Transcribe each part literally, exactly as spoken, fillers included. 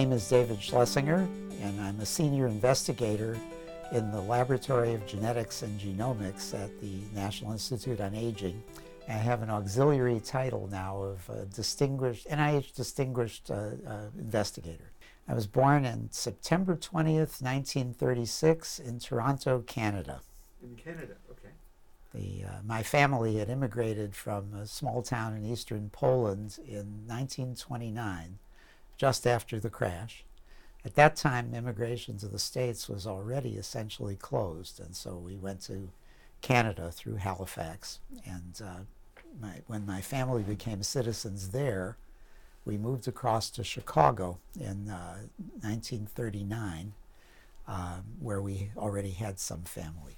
name is David Schlesinger, and I'm a senior investigator in the Laboratory of Genetics and Genomics at the National Institute on Aging. I have an auxiliary title now of uh, distinguished, N I H Distinguished uh, uh, Investigator. I was born on September twentieth, nineteen thirty-six in Toronto, Canada. In Canada, okay. The, uh, my family had immigrated from a small town in eastern Poland in nineteen twenty-nine, just after the crash. At that time, immigration to the States was already essentially closed, and so we went to Canada through Halifax. And uh, my, when my family became citizens there, we moved across to Chicago in uh, nineteen thirty-nine, uh, where we already had some family.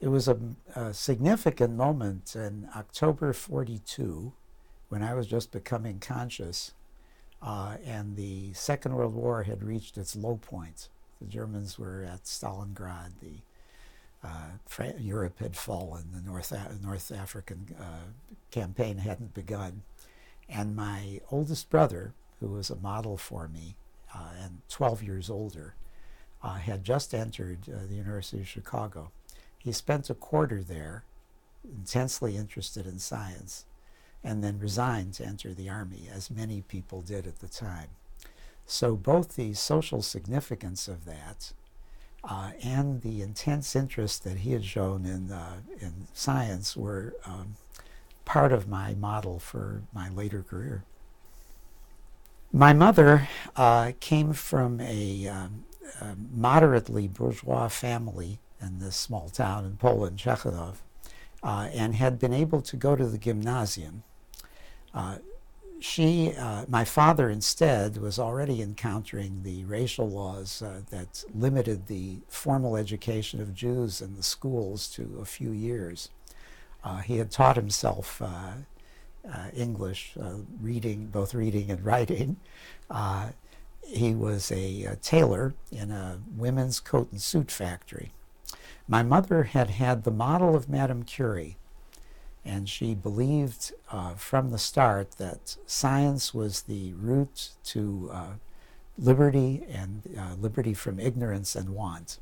It was a, a significant moment in October forty-two, when I was just becoming conscious, Uh, and the Second World War had reached its low point. The Germans were at Stalingrad, the, uh, Europe had fallen, the North, A- North African uh, campaign hadn't begun. And my oldest brother, who was a model for me, uh, and twelve years older, uh, had just entered uh, the University of Chicago. He spent a quarter there, intensely interested in science, and then resigned to enter the Army, as many people did at the time. So both the social significance of that uh, and the intense interest that he had shown in, uh, in science were um, part of my model for my later career. My mother uh, came from a, um, a moderately bourgeois family in this small town in Poland, Czechowice, Uh, and had been able to go to the gymnasium. Uh, she, uh, my father instead, was already encountering the racial laws uh, that limited the formal education of Jews in the schools to a few years. Uh, he had taught himself uh, uh, English, uh, reading, both reading and writing. Uh, he was a, a tailor in a women's coat and suit factory. My mother had had the model of Madame Curie, and she believed uh, from the start that science was the route to uh, liberty and uh, liberty from ignorance and want.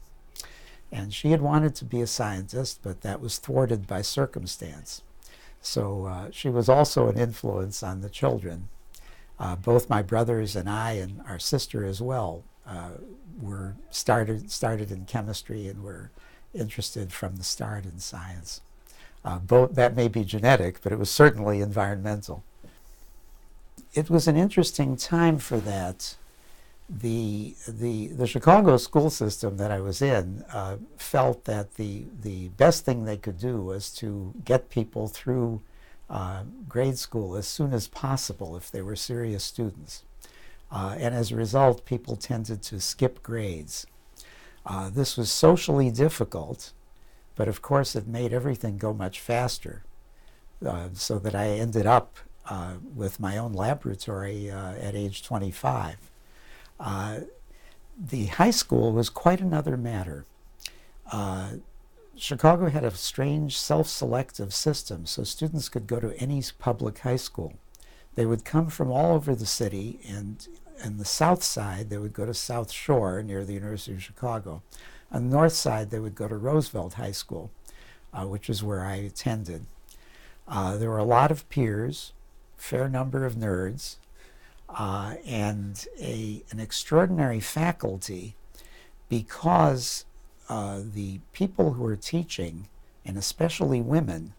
And she had wanted to be a scientist, but that was thwarted by circumstance. So uh, she was also an influence on the children. Uh, both my brothers and I, and our sister as well, uh, were started started in chemistry and were interested from the start in science. Uh, both, that may be genetic, but it was certainly environmental. It was an interesting time for that. The, the, the Chicago school system that I was in uh, felt that the, the best thing they could do was to get people through uh, grade school as soon as possible if they were serious students. Uh, and as a result, people tended to skip grades. Uh, this was socially difficult, but of course it made everything go much faster, uh, so that I ended up uh, with my own laboratory uh, at age twenty-five. Uh, the high school was quite another matter. Uh, Chicago had a strange self-selective system, so students could go to any public high school. They would come from all over the city, and in the south side, they would go to South Shore near the University of Chicago. On the north side, they would go to Roosevelt High School, uh, which is where I attended. Uh, there were a lot of peers, fair number of nerds, uh, and a, an extraordinary faculty, because uh, the people who were teaching, and especially women,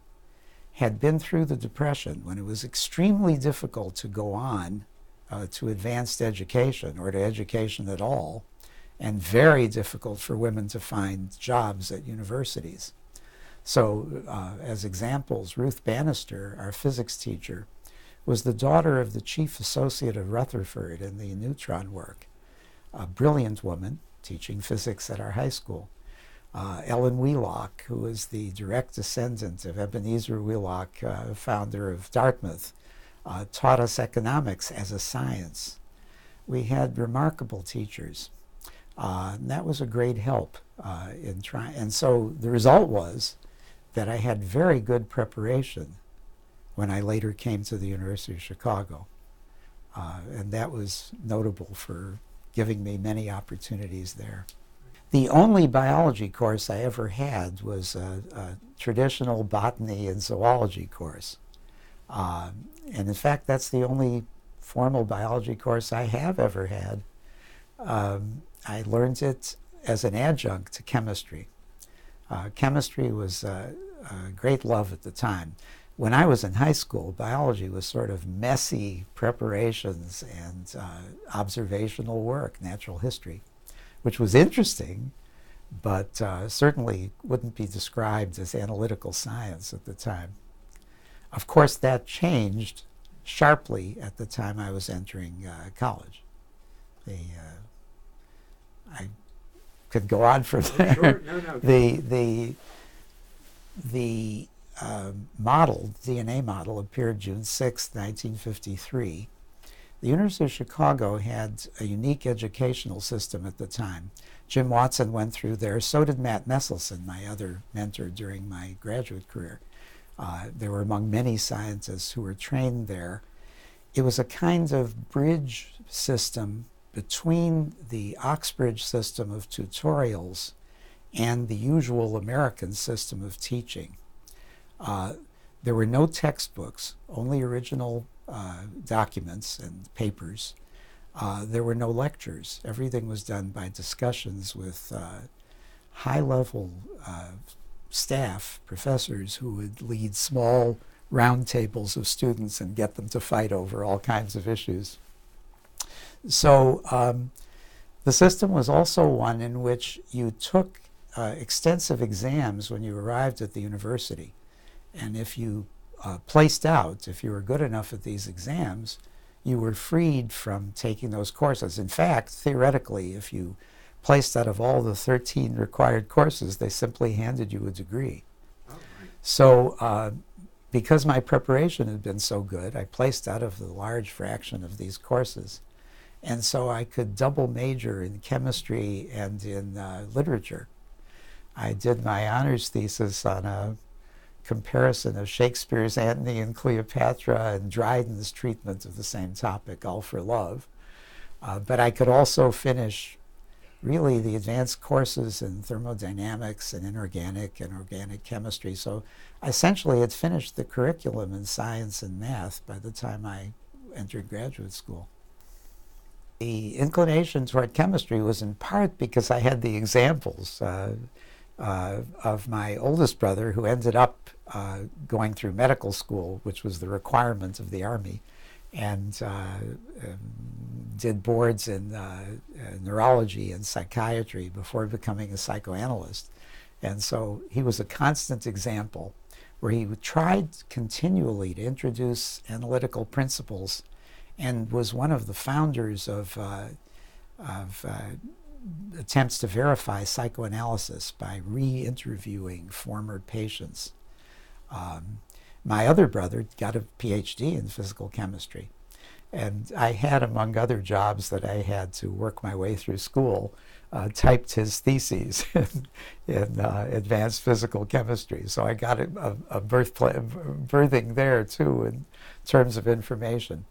had been through the Depression, when it was extremely difficult to go on Uh, to advanced education or to education at all, and very difficult for women to find jobs at universities. So uh, as examples, Ruth Bannister, our physics teacher, was the daughter of the chief associate of Rutherford in the neutron work, a brilliant woman teaching physics at our high school. Uh, Ellen Wheelock, who is the direct descendant of Ebenezer Wheelock, uh, founder of Dartmouth, Uh, taught us economics as a science. We had remarkable teachers, uh, and that was a great help uh, in trying. And so the result was that I had very good preparation when I later came to the University of Chicago. Uh, and that was notable for giving me many opportunities there. The only biology course I ever had was a, a traditional botany and zoology course. Uh, and in fact, that's the only formal biology course I have ever had. Um, I learned it as an adjunct to chemistry. Uh, chemistry was uh, a great love at the time. When I was in high school, biology was sort of messy preparations and uh, observational work, natural history, which was interesting, but uh, certainly wouldn't be described as analytical science at the time. Of course, that changed sharply at the time I was entering uh, college. The, uh, I could go on from there. Sure. No, no. The, the, the uh, model, D N A model, appeared June sixth, nineteen fifty-three. The University of Chicago had a unique educational system at the time. Jim Watson went through there, so did Matt Messelson, my other mentor during my graduate career. Uh, there were among many scientists who were trained there. It was a kind of bridge system between the Oxbridge system of tutorials and the usual American system of teaching. Uh, there were no textbooks, only original uh, documents and papers. Uh, there were no lectures. Everything was done by discussions with uh, high-level uh, staff, professors, who would lead small roundtables of students and get them to fight over all kinds of issues. So um, the system was also one in which you took uh, extensive exams when you arrived at the university. And if you uh, placed out, if you were good enough at these exams, you were freed from taking those courses. In fact, theoretically, if you placed out of all the thirteen required courses, they simply handed you a degree. Oh, so uh, because my preparation had been so good, I placed out of the large fraction of these courses. And so I could double major in chemistry and in uh, literature. I did my honors thesis on a comparison of Shakespeare's Antony and Cleopatra and Dryden's treatment of the same topic, All for Love. Uh, but I could also finish really the advanced courses in thermodynamics and inorganic and organic chemistry. So I essentially had finished the curriculum in science and math by the time I entered graduate school. The inclination toward chemistry was in part because I had the examples uh, uh, of my oldest brother, who ended up uh, going through medical school, which was the requirement of the Army, and uh, did boards in uh, neurology and psychiatry before becoming a psychoanalyst. And so he was a constant example where he tried continually to introduce analytical principles and was one of the founders of, uh, of uh, attempts to verify psychoanalysis by re-interviewing former patients. Um, my other brother got a PhD in physical chemistry. And I had, among other jobs that I had to work my way through school, uh, typed his theses in, in uh, advanced physical chemistry. So I got a, a birth pl- birthing there, too, in terms of information.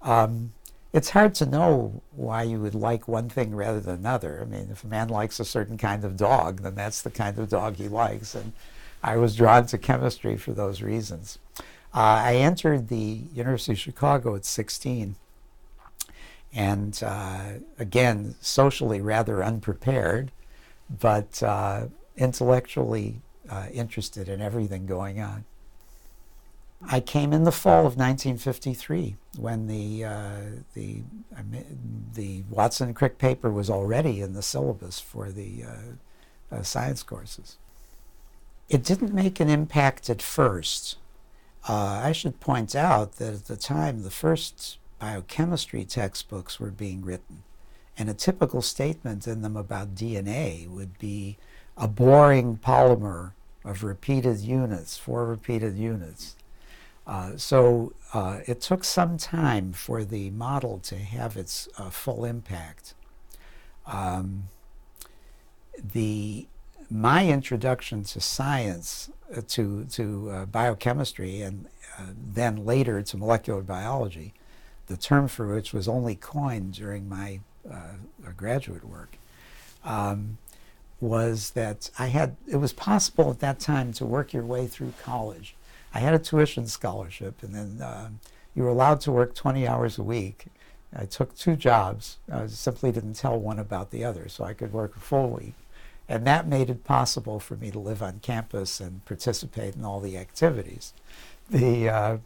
Um, it's hard to know why you would like one thing rather than another. I mean, if a man likes a certain kind of dog, then that's the kind of dog he likes. And I was drawn to chemistry for those reasons. Uh, I entered the University of Chicago at sixteen. And uh, again, socially rather unprepared, but uh, intellectually uh, interested in everything going on. I came in the fall of nineteen fifty-three, when the uh, the I mean, the Watson Crick paper was already in the syllabus for the uh, uh, science courses. It didn't make an impact at first. Uh, I should point out that at the time, the first biochemistry textbooks were being written, and a typical statement in them about D N A would be a boring polymer of repeated units, four repeated units. Uh, so uh, it took some time for the model to have its uh, full impact. Um, the, my introduction to science, uh, to, to uh, biochemistry, and uh, then later to molecular biology, the term for which was only coined during my uh, graduate work, um, was that I had, it was possible at that time to work your way through college. I had a tuition scholarship, and then uh, you were allowed to work twenty hours a week. I took two jobs. I simply didn't tell one about the other, so I could work a full week. And that made it possible for me to live on campus and participate in all the activities. The, uh,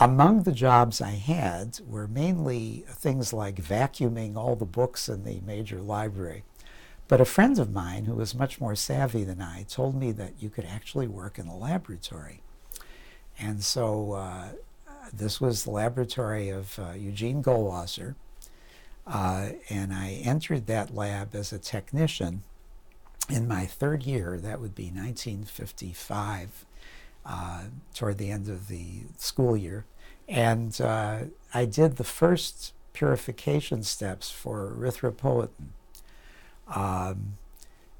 among the jobs I had were mainly things like vacuuming all the books in the major library. But a friend of mine who was much more savvy than I told me that you could actually work in a laboratory. And so uh, this was the laboratory of uh, Eugene Goldwasser, uh, and I entered that lab as a technician in my third year. That would be nineteen fifty-five, uh, toward the end of the school year. And uh, I did the first purification steps for erythropoietin. Um,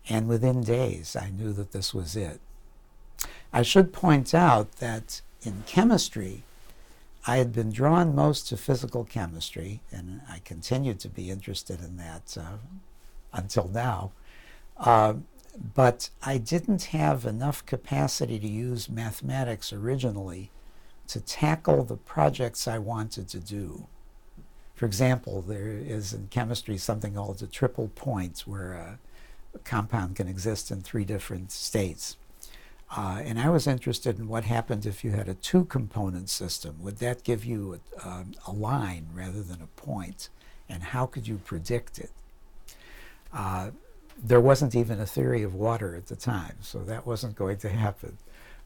and within days, I knew that this was it. I should point out that in chemistry, I had been drawn most to physical chemistry, and I continued to be interested in that uh, until now. Uh, but I didn't have enough capacity to use mathematics originally to tackle the projects I wanted to do. For example, there is in chemistry something called a triple point, where a, a compound can exist in three different states. Uh, and I was interested in what happened if you had a two-component system. Would that give you a, um, a line rather than a point? And how could you predict it? Uh, there wasn't even a theory of water at the time, so that wasn't going to happen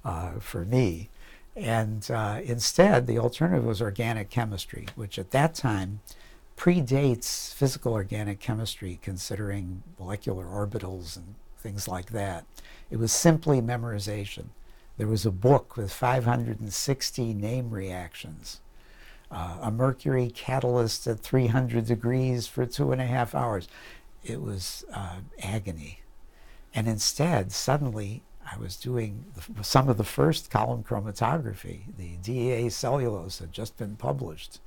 uh, for me. And uh, instead, the alternative was organic chemistry, which at that time predates physical organic chemistry, considering molecular orbitals and things like that. It was simply memorization. There was a book with five hundred sixty name reactions, uh, a mercury catalyst at three hundred degrees for two and a half hours. It was uh, agony. And instead, suddenly, I was doing the, some of the first column chromatography. The D E A cellulose had just been published,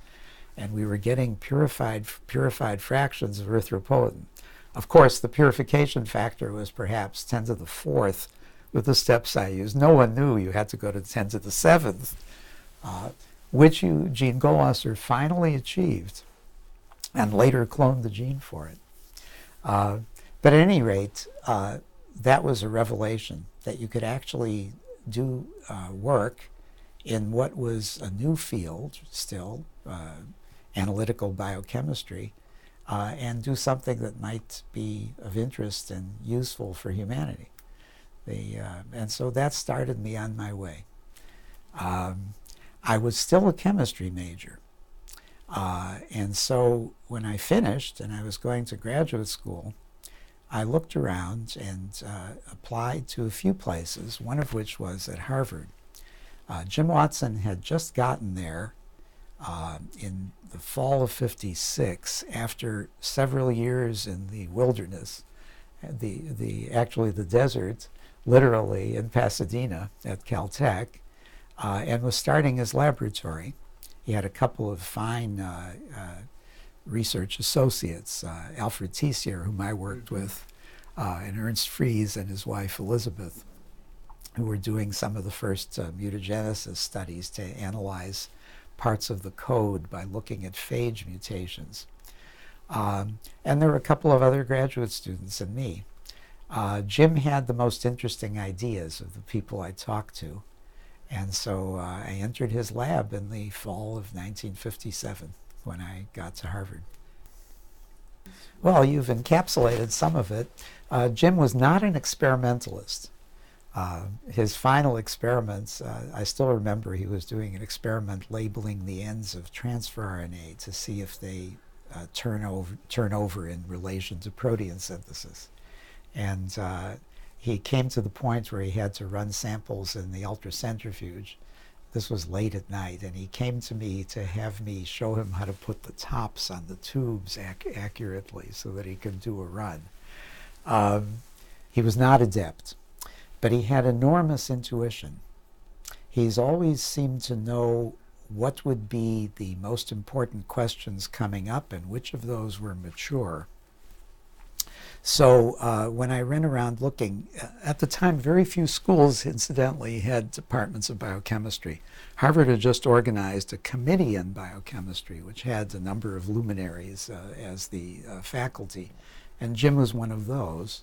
and we were getting purified, purified fractions of erythropoietin. Of course, the purification factor was perhaps ten to the fourth with the steps I used. No one knew you had to go to ten to the seventh, uh, which Eugene Goldwasser finally achieved and later cloned the gene for it. Uh, but at any rate, uh, that was a revelation that you could actually do uh, work in what was a new field still, uh, analytical biochemistry, Uh, and do something that might be of interest and useful for humanity. The, uh, and so that started me on my way. Um, I was still a chemistry major. Uh, and so when I finished and I was going to graduate school, I looked around and uh, applied to a few places, one of which was at Harvard. Uh, Jim Watson had just gotten there Uh, in the fall of fifty-six, after several years in the wilderness, the, the, actually the desert, literally in Pasadena at Caltech, uh, and was starting his laboratory. He had a couple of fine uh, uh, research associates, uh, Alfred Tessier, whom I worked with, uh, and Ernst Fries and his wife Elizabeth, who were doing some of the first uh, mutagenesis studies to analyze parts of the code by looking at phage mutations. Um, and there were a couple of other graduate students and me. Uh, Jim had the most interesting ideas of the people I talked to, and so uh, I entered his lab in the fall of nineteen fifty-seven when I got to Harvard. Well, you've encapsulated some of it. Uh, Jim was not an experimentalist. Uh, his final experiments, uh, I still remember he was doing an experiment labeling the ends of transfer R N A to see if they uh, turn, over, turn over in relation to protein synthesis. And uh, he came to the point where he had to run samples in the ultracentrifuge. This was late at night, and he came to me to have me show him how to put the tops on the tubes ac accurately so that he could do a run. Um, he was not adept. But he had enormous intuition. He's always seemed to know what would be the most important questions coming up and which of those were mature. So uh, when I ran around looking, at the time very few schools incidentally had departments of biochemistry. Harvard had just organized a committee in biochemistry which had a number of luminaries uh, as the uh, faculty, and Jim was one of those.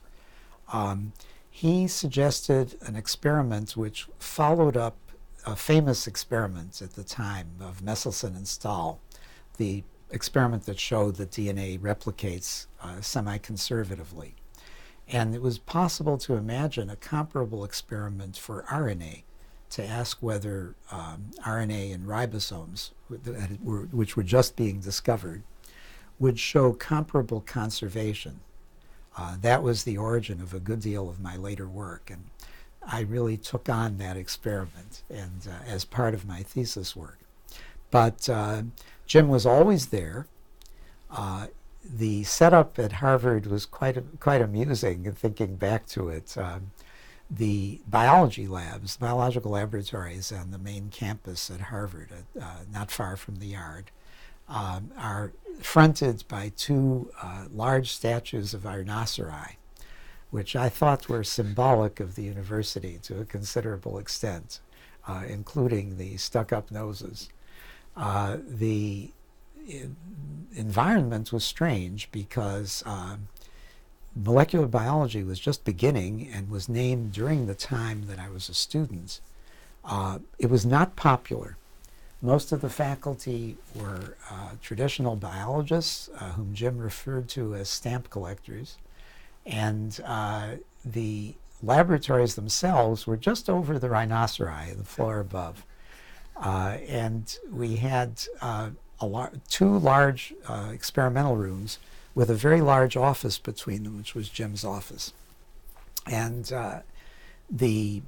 Um, he suggested an experiment which followed up a famous experiment at the time of Messelson and Stahl, the experiment that showed that D N A replicates uh, semi-conservatively. And it was possible to imagine a comparable experiment for R N A, to ask whether um, R N A in ribosomes, which were just being discovered, would show comparable conservation. Uh, that was the origin of a good deal of my later work, and I really took on that experiment and uh, as part of my thesis work. But uh, Jim was always there. Uh, the setup at Harvard was quite a, quite amusing. Thinking back to it, um, the biology labs, biological laboratories on the main campus at Harvard, uh, uh, not far from the Yard, um, are fronted by two uh, large statues of rhinoceri, which I thought were symbolic of the university to a considerable extent, uh, including the stuck-up noses. Uh, the environment was strange because uh, molecular biology was just beginning and was named during the time that I was a student. Uh, it was not popular. Most of the faculty were uh, traditional biologists, uh, whom Jim referred to as stamp collectors, and uh, the laboratories themselves were just over the rhinoceri, the floor above. Uh, and we had uh, a lar two large uh, experimental rooms with a very large office between them, which was Jim's office. And uh, the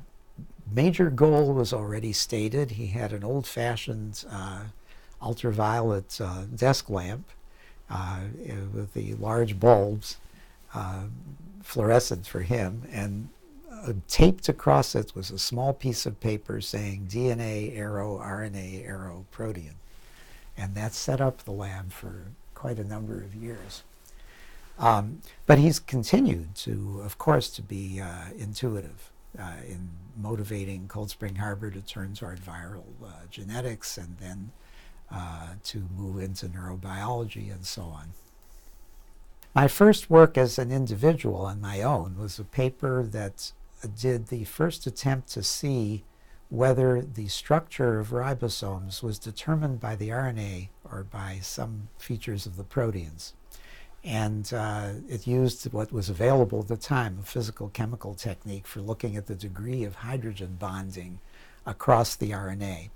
major goal was already stated. He had an old-fashioned uh, ultraviolet uh, desk lamp uh, with the large bulbs, uh, fluorescent for him, and Uh, taped across it was a small piece of paper saying D N A arrow, R N A arrow, protein. And that set up the lab for quite a number of years. Um, but he's continued to, of course, to be uh, intuitive uh, in motivating Cold Spring Harbor to turn toward viral uh, genetics and then uh, to move into neurobiology and so on. My first work as an individual on my own was a paper that did the first attempt to see whether the structure of ribosomes was determined by the R N A or by some features of the proteins. And uh, it used what was available at the time, a physical chemical technique for looking at the degree of hydrogen bonding across the R N A.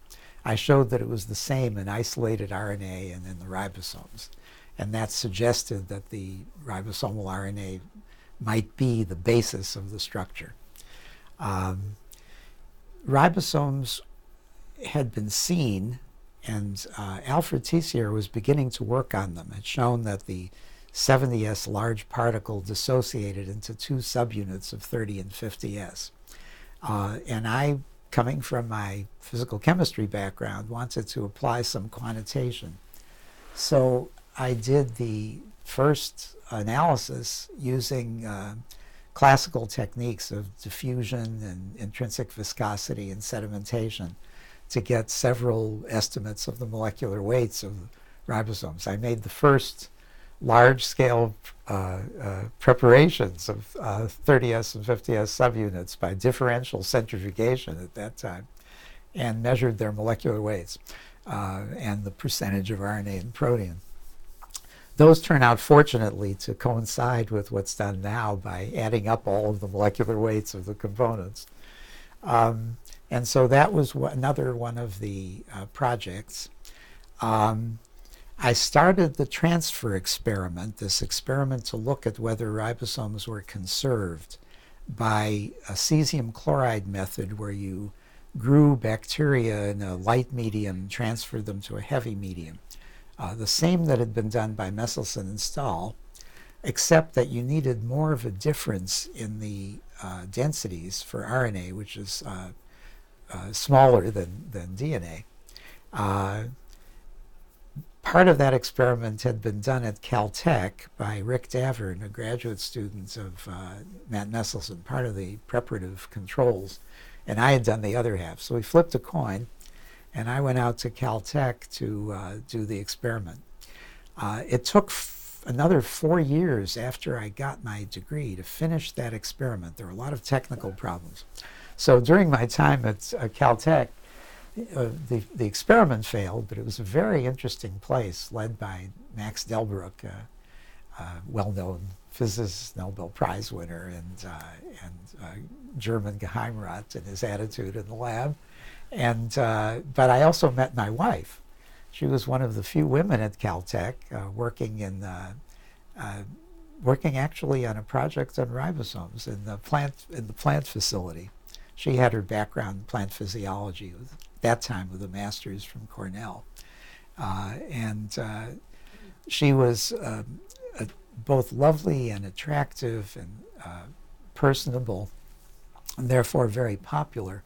I showed that it was the same in isolated R N A and in the ribosomes. And that suggested that the ribosomal R N A might be the basis of the structure. Um, ribosomes had been seen, and uh, Alfred Tessier was beginning to work on them. Had shown that the seventy S large particle dissociated into two subunits of thirty and fifty S. Uh, and I, coming from my physical chemistry background, wanted to apply some quantitation. So I did the first analysis using uh, classical techniques of diffusion and intrinsic viscosity and sedimentation to get several estimates of the molecular weights of ribosomes. I made the first large-scale uh, uh, preparations of uh, thirty S and fifty S subunits by differential centrifugation at that time and measured their molecular weights uh, and the percentage of R N A and protein. Those turn out, fortunately, to coincide with what's done now by adding up all of the molecular weights of the components. Um, and so that was another one of the uh, projects. Um, I started the transfer experiment, this experiment to look at whether ribosomes were conserved by a cesium chloride method where you grew bacteria in a light medium, transferred them to a heavy medium. Uh, the same that had been done by Messelson and Stahl, except that you needed more of a difference in the uh, densities for R N A, which is uh, uh, smaller than, than D N A. Uh, part of that experiment had been done at Caltech by Rick Davern, a graduate student of uh, Matt Nesselson, part of the preparative controls, and I had done the other half. So we flipped a coin, and I went out to Caltech to uh, do the experiment. Uh, it took f- another four years after I got my degree to finish that experiment. There were a lot of technical problems. So during my time at uh, Caltech, Uh, the, the experiment failed, but it was a very interesting place led by Max Delbruck, a uh, uh, well-known physicist, Nobel Prize winner, and, uh, and uh, German Geheimrat and his attitude in the lab. And, uh, but I also met my wife. She was one of the few women at Caltech uh, working in uh, uh, working actually on a project on ribosomes in the plant in the plant facility. She had her background in plant physiology with, that time with a master's from Cornell. Uh, and uh, she was um, a, both lovely and attractive and uh, personable, and therefore very popular.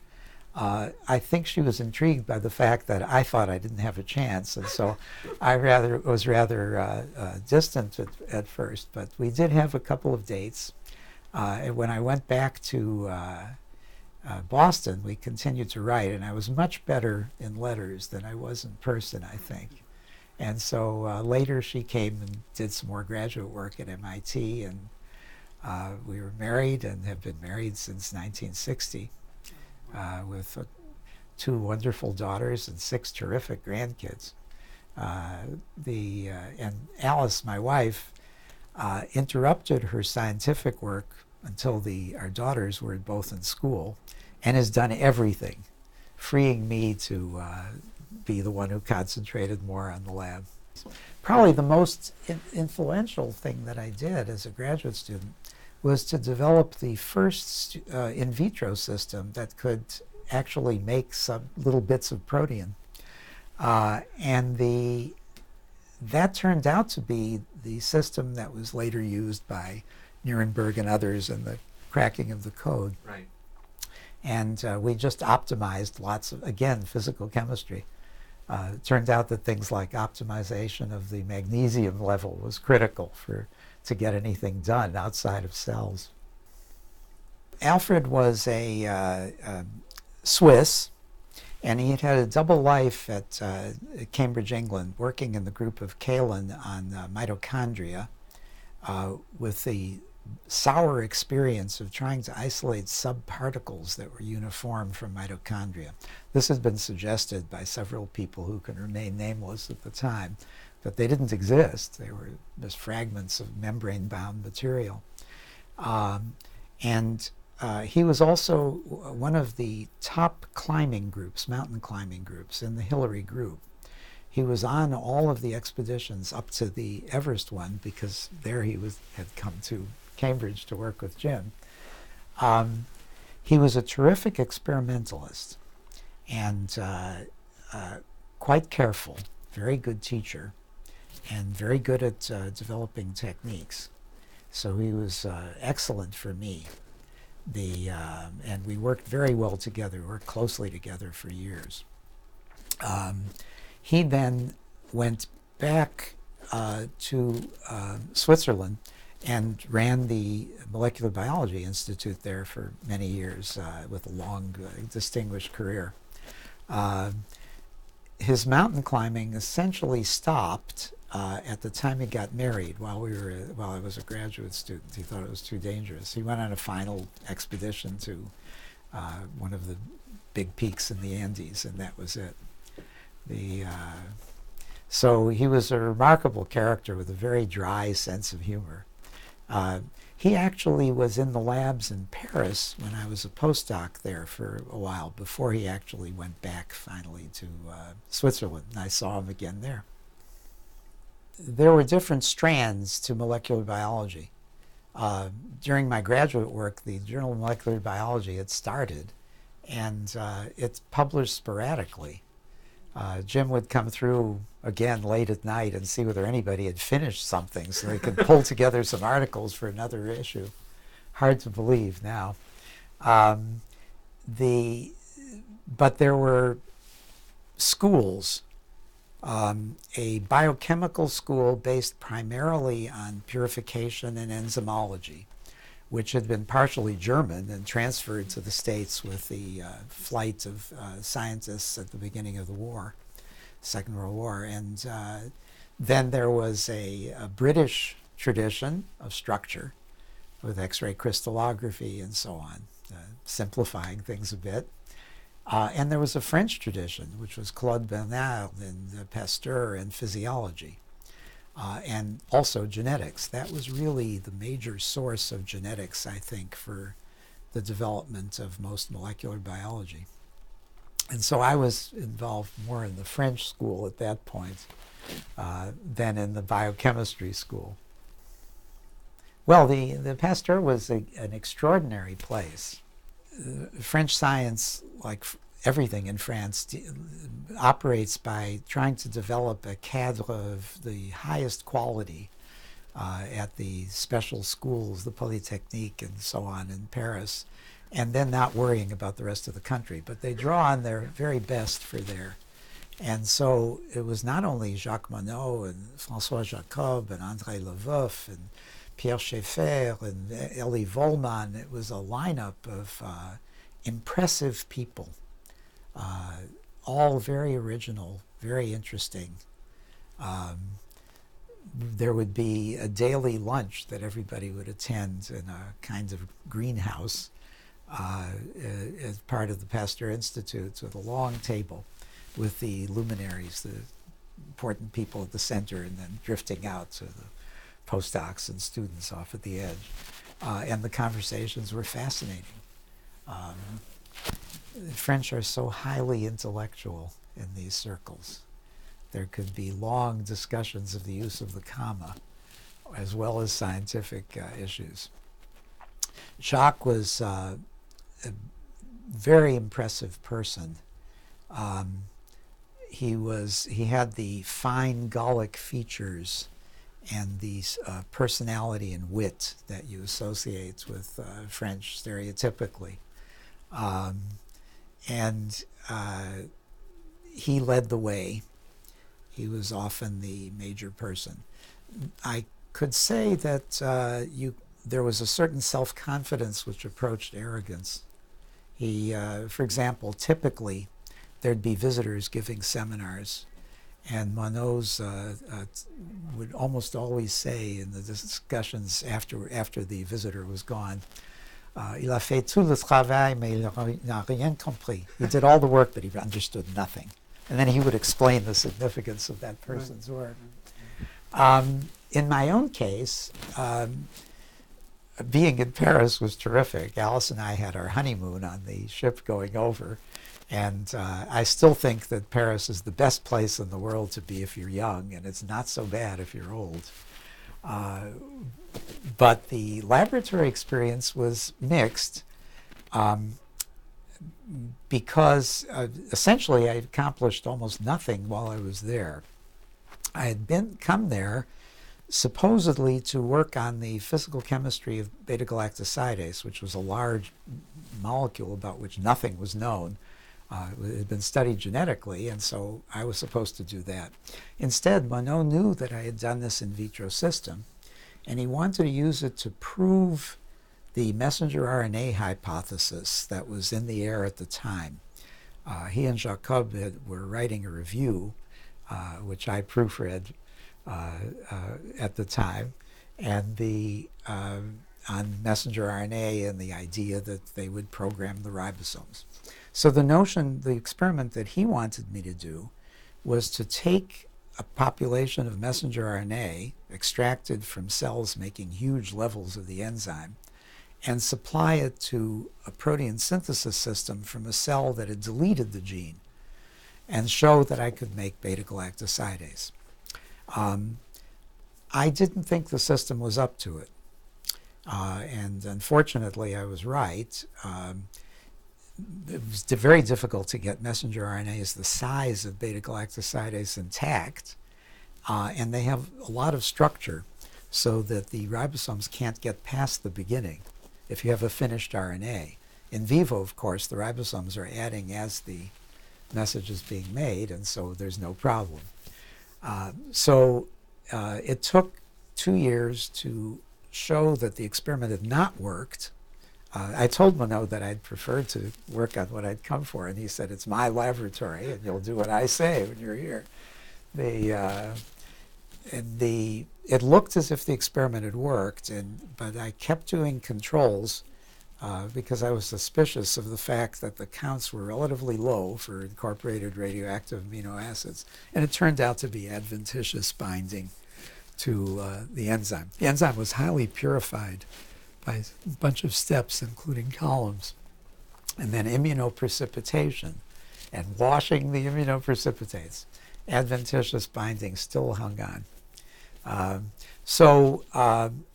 Uh, I think she was intrigued by the fact that I thought I didn't have a chance, and so I rather was rather uh, uh, distant at, at first, but we did have a couple of dates. Uh, and when I went back to uh, Uh, Boston, we continued to write, and I was much better in letters than I was in person, I think. And so uh, later she came and did some more graduate work at M I T, and uh, we were married and have been married since nineteen sixty uh, with uh, two wonderful daughters and six terrific grandkids. Uh, the, uh, and Alice, my wife, uh, interrupted her scientific work until the, our daughters were both in school, and has done everything, freeing me to uh, be the one who concentrated more on the lab. Probably the most in- influential thing that I did as a graduate student was to develop the first uh, in vitro system that could actually make some little bits of protein. Uh, and the that turned out to be the system that was later used by Nuremberg and others in the cracking of the code. Right. And uh, we just optimized lots of, again, physical chemistry. Uh, it turned out that things like optimization of the magnesium level was critical for to get anything done outside of cells. Alfred was a, uh, a Swiss, and he had had a double life at uh, Cambridge, England, working in the group of Kalin on uh, mitochondria, uh, with the sour experience of trying to isolate subparticles that were uniform from mitochondria. This had been suggested by several people who can remain nameless at the time, but they didn't exist. They were just fragments of membrane-bound material. Um, and uh, he was also one of the top climbing groups, mountain climbing groups, in the Hillary group. He was on all of the expeditions up to the Everest one, because there he was had come to Cambridge to work with Jim. Um, he was a terrific experimentalist and uh, uh, quite careful, very good teacher, and very good at uh, developing techniques. So he was uh, excellent for me. The um, and we worked very well together, worked closely together for years. Um, He then went back uh, to uh, Switzerland and ran the Molecular Biology Institute there for many years uh, with a long, uh, distinguished career. Uh, his mountain climbing essentially stopped uh, at the time he got married. While we were, uh, while I was a graduate student, he thought it was too dangerous. He went on a final expedition to uh, one of the big peaks in the Andes, and that was it. The, uh, so he was a remarkable character with a very dry sense of humor. Uh, he actually was in the labs in Paris when I was a postdoc there for a while before he actually went back finally to uh, Switzerland, and I saw him again there. There were different strands to molecular biology. Uh, during my graduate work, the Journal of Molecular Biology had started, and uh, it's published sporadically. Uh, Jim would come through again late at night and see whether anybody had finished something so they could pull together some articles for another issue. Hard to believe now. Um, the, but there were schools, um, a biochemical school based primarily on purification and enzymology, which had been partially German and transferred to the States with the uh, flight of uh, scientists at the beginning of the war, Second World War. And uh, then there was a, a British tradition of structure with X-ray crystallography and so on, uh, simplifying things a bit. Uh, and there was a French tradition, which was Claude Bernard and uh, Pasteur and physiology. Uh, and also genetics. That was really the major source of genetics, I think, for the development of most molecular biology. And so I was involved more in the French school at that point uh, than in the biochemistry school. Well, the, the Pasteur was a, an extraordinary place. Uh, French science, like everything in France, operates by trying to develop a cadre of the highest quality uh, at the special schools, the Polytechnique and so on in Paris, and then not worrying about the rest of the country. But they draw on their very best for there. And so it was not only Jacques Monod and François Jacob and André Leboeuf and Pierre Schaeffer and Elie Volman. It was a lineup of uh, impressive people. Uh, all very original, very interesting. Um, there would be a daily lunch that everybody would attend in a kind of greenhouse uh, as part of the Pasteur Institute, with a long table with the luminaries, the important people at the center, and then drifting out to the postdocs and students off at the edge. Uh, and the conversations were fascinating. Um, The French are so highly intellectual in these circles. There could be long discussions of the use of the comma, as well as scientific uh, issues. Jacques was uh, a very impressive person. Um, he was he had the fine Gallic features and the uh, personality and wit that you associate with uh, French stereotypically. Um, And uh, he led the way. He was often the major person. I could say that uh, you, there was a certain self-confidence which approached arrogance. He, uh, for example, typically there'd be visitors giving seminars, and Monod's uh, uh, would almost always say in the discussions after, after the visitor was gone, Uh, il a fait tout le travail, mais il n'a rien compris. He did all the work, but he understood nothing. And then he would explain the significance of that person's work. Um, in my own case, um, being in Paris was terrific. Alice and I had our honeymoon on the ship going over. And uh, I still think that Paris is the best place in the world to be if you're young, and it's not so bad if you're old. Uh, but the laboratory experience was mixed um, because uh, essentially I accomplished almost nothing while I was there. I had been come there supposedly to work on the physical chemistry of beta-galactosidase, which was a large molecule about which nothing was known. Uh, it had been studied genetically, and so I was supposed to do that. Instead, Monod knew that I had done this in vitro system, and he wanted to use it to prove the messenger R N A hypothesis that was in the air at the time. Uh, he and Jacob had, were writing a review, uh, which I proofread uh, uh, at the time, and the uh, on messenger R N A and the idea that they would program the ribosomes. So the notion, the experiment that he wanted me to do was to take a population of messenger R N A extracted from cells making huge levels of the enzyme and supply it to a protein synthesis system from a cell that had deleted the gene and show that I could make beta-galactosidase. Um, I didn't think the system was up to it. Uh, and unfortunately, I was right. Um, It was very difficult to get messenger R N As the size of beta-galactosidase intact, uh, and they have a lot of structure so that the ribosomes can't get past the beginning if you have a finished R N A. In vivo, of course, the ribosomes are adding as the message is being made, and so there's no problem. Uh, so uh, it took two years to show that the experiment had not worked. Uh, I told Monod that I'd prefer to work on what I'd come for, and he said, it's my laboratory, and you'll do what I say when you're here. The, uh, the, it looked as if the experiment had worked, and, but I kept doing controls uh, because I was suspicious of the fact that the counts were relatively low for incorporated radioactive amino acids, and it turned out to be adventitious binding to uh, the enzyme. The enzyme was highly purified by a bunch of steps, including columns, and then immunoprecipitation and washing the immunoprecipitates. Adventitious binding still hung on. Um, so um,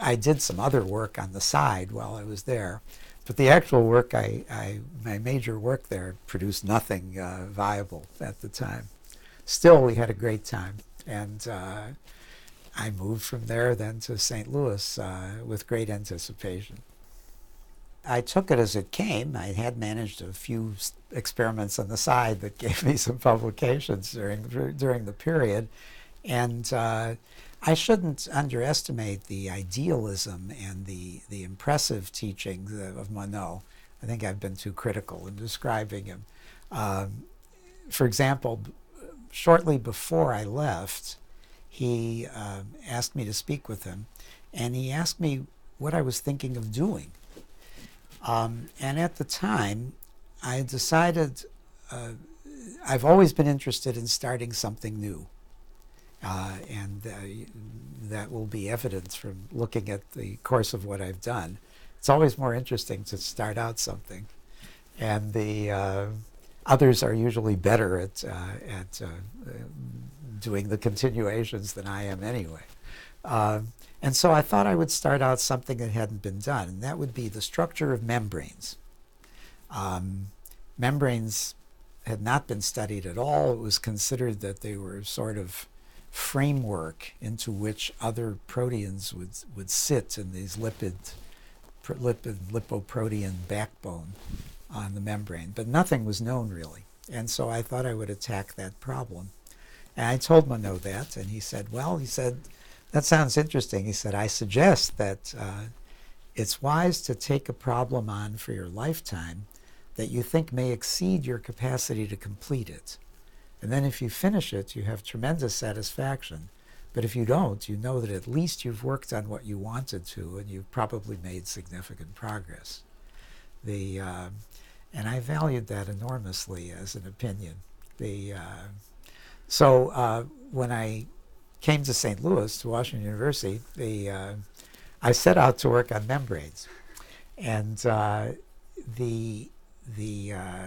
I did some other work on the side while I was there, but the actual work, I, I my major work there, produced nothing uh, viable at the time. Still, we had a great time, and uh, I moved from there then to Saint Louis uh, with great anticipation. I took it as it came. I had managed a few experiments on the side that gave me some publications during, during the period. And uh, I shouldn't underestimate the idealism and the, the impressive teaching of Monod. I think I've been too critical in describing him. Um, for example, shortly before I left, he uh, asked me to speak with him, and he asked me what I was thinking of doing. Um, and at the time, I decided uh, I've always been interested in starting something new. Uh, and uh, that will be evident from looking at the course of what I've done. It's always more interesting to start out something. And the uh, others are usually better at, uh, at uh, doing the continuations than I am anyway. Uh, and so I thought I would start out something that hadn't been done, and that would be the structure of membranes. Um, membranes had not been studied at all. It was considered that they were sort of framework into which other proteins would, would sit in these lipid, lipid lipoprotein backbone on the membrane, but nothing was known really. And so I thought I would attack that problem. And I told Monod that, and he said, well, he said, that sounds interesting. He said, I suggest that uh, it's wise to take a problem on for your lifetime that you think may exceed your capacity to complete it. And then if you finish it, you have tremendous satisfaction. But if you don't, you know that at least you've worked on what you wanted to, and you've probably made significant progress. The, uh, and I valued that enormously as an opinion. The, uh, So uh, when I came to Saint Louis, to Washington University, the, uh, I set out to work on membranes. And uh, the, the, uh,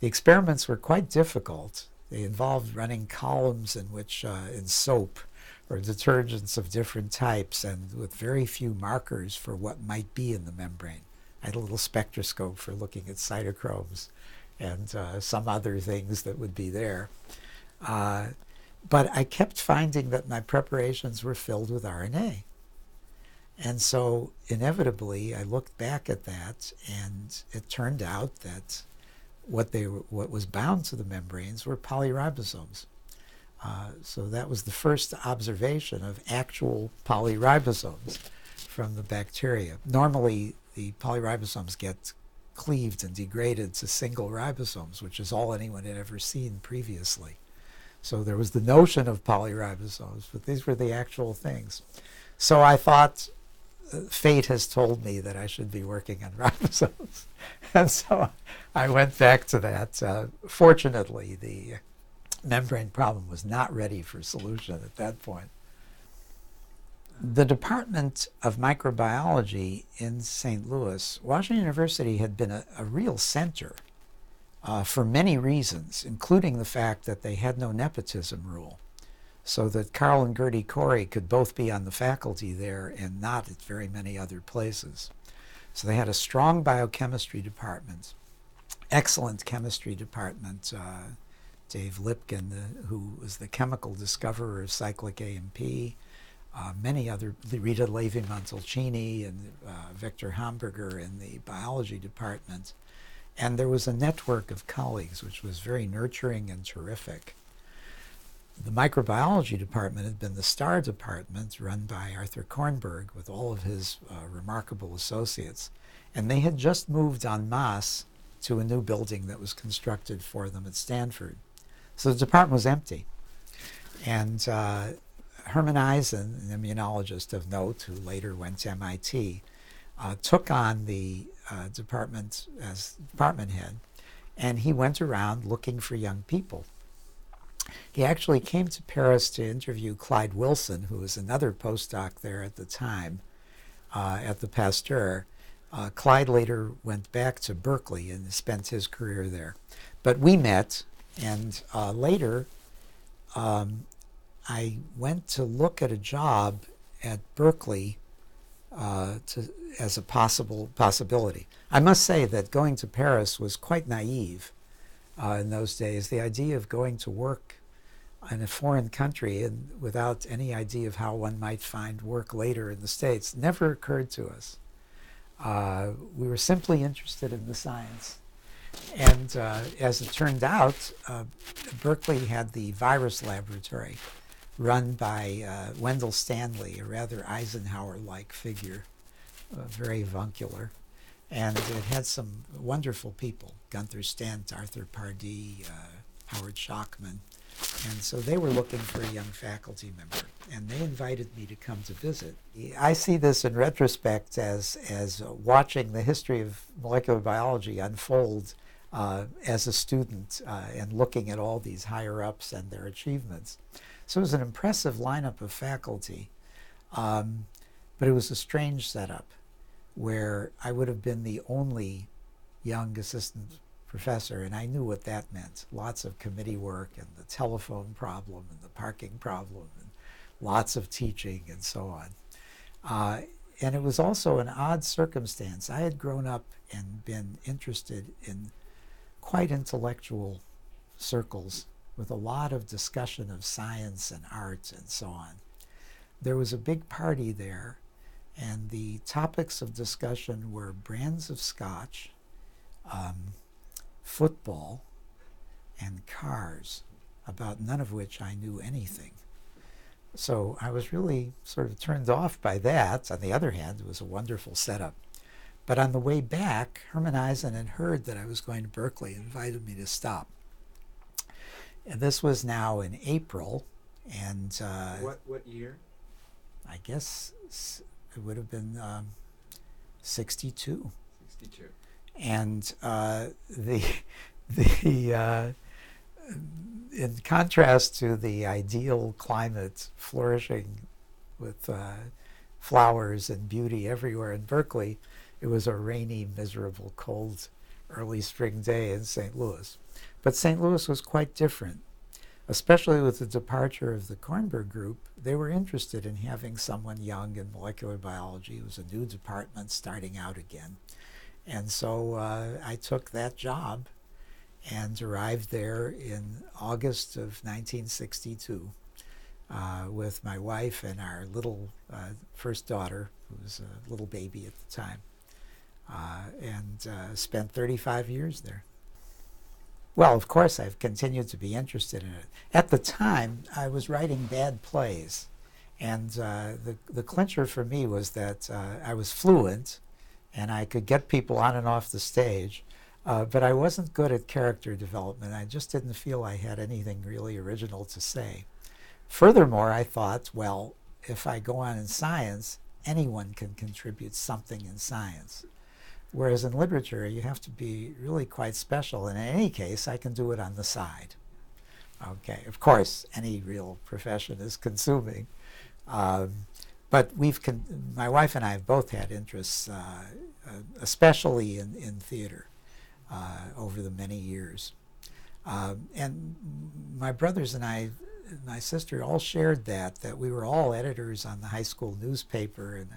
the experiments were quite difficult. They involved running columns in which, uh, in soap or detergents of different types, and with very few markers for what might be in the membrane. I had a little spectroscope for looking at cytochromes and uh, some other things that would be there. Uh, but I kept finding that my preparations were filled with R N A. And so inevitably, I looked back at that, and it turned out that what they were, what was bound to the membranes were polyribosomes. Uh, so that was the first observation of actual polyribosomes from the bacteria. Normally, the polyribosomes get cleaved and degraded to single ribosomes, which is all anyone had ever seen previously. So there was the notion of polyribosomes, but these were the actual things. So I thought, uh, fate has told me that I should be working on ribosomes. And so I went back to that. Uh, fortunately, the membrane problem was not ready for solution at that point. The Department of Microbiology in Saint Louis, Washington University had been a, a real center Uh, for many reasons, including the fact that they had no nepotism rule, so that Carl and Gerty Corey could both be on the faculty there and not at very many other places. So they had a strong biochemistry department, excellent chemistry department. Uh, Dave Lipkin, the, who was the chemical discoverer of cyclic A M P, uh, many other, Rita Levi-Montalcini and uh, Victor Hamburger in the biology department. And there was a network of colleagues, which was very nurturing and terrific. The microbiology department had been the star department run by Arthur Kornberg with all of his uh, remarkable associates. And they had just moved en masse to a new building that was constructed for them at Stanford. So the department was empty. And uh, Herman Eisen, an immunologist of note who later went to M I T, uh, took on the uh, department as department head, and he went around looking for young people. He actually came to Paris to interview Clyde Wilson, who was another postdoc there at the time, uh, at the Pasteur. Uh, Clyde later went back to Berkeley and spent his career there. But we met, and uh, later um, I went to look at a job at Berkeley uh, to, as a possible possibility. I must say that going to Paris was quite naive uh, in those days. The idea of going to work in a foreign country and without any idea of how one might find work later in the States never occurred to us. Uh, we were simply interested in the science. And uh, as it turned out, uh, Berkeley had the virus laboratory run by uh, Wendell Stanley, a rather Eisenhower-like figure, uh, very avuncular. And it had some wonderful people, Gunther Stent, Arthur Pardee, uh, Howard Schachman. And so they were looking for a young faculty member, and they invited me to come to visit. I see this in retrospect as, as watching the history of molecular biology unfold uh, as a student uh, and looking at all these higher-ups and their achievements. So it was an impressive lineup of faculty, um, but it was a strange setup where I would have been the only young assistant professor, and I knew what that meant. Lots of committee work and the telephone problem and the parking problem and lots of teaching and so on. Uh, and it was also an odd circumstance. I had grown up and been interested in quite intellectual circles with a lot of discussion of science and arts and so on. There was a big party there, and the topics of discussion were brands of scotch, um, football, and cars, about none of which I knew anything. So I was really sort of turned off by that. On the other hand, it was a wonderful setup. But on the way back, Herman Eisen had heard that I was going to Berkeley and invited me to stop. And this was now in April, and... Uh, what, what year? I guess it would have been um, sixty-two. sixty-two. And uh, the, the uh, in contrast to the ideal climate flourishing with uh, flowers and beauty everywhere in Berkeley, it was a rainy, miserable, cold, early spring day in Saint Louis. But Saint Louis was quite different, especially with the departure of the Kornberg group. They were interested in having someone young in molecular biology. It was a new department starting out again. And so uh, I took that job and arrived there in August of nineteen sixty-two uh, with my wife and our little uh, first daughter, who was a little baby at the time, uh, and uh, spent thirty-five years there. Well, of course, I've continued to be interested in it. At the time, I was writing bad plays, and uh, the, the clincher for me was that uh, I was fluent, and I could get people on and off the stage, uh, but I wasn't good at character development. I just didn't feel I had anything really original to say. Furthermore, I thought, well, if I go on in science, anyone can contribute something in science. Whereas in literature, you have to be really quite special, and in any case, I can do it on the side. Okay, of course, any real profession is consuming. Um, But we've, con my wife and I have both had interests, uh, especially in, in theater, uh, over the many years. Um, and my brothers and I, my sister, all shared that, that we were all editors on the high school newspaper, and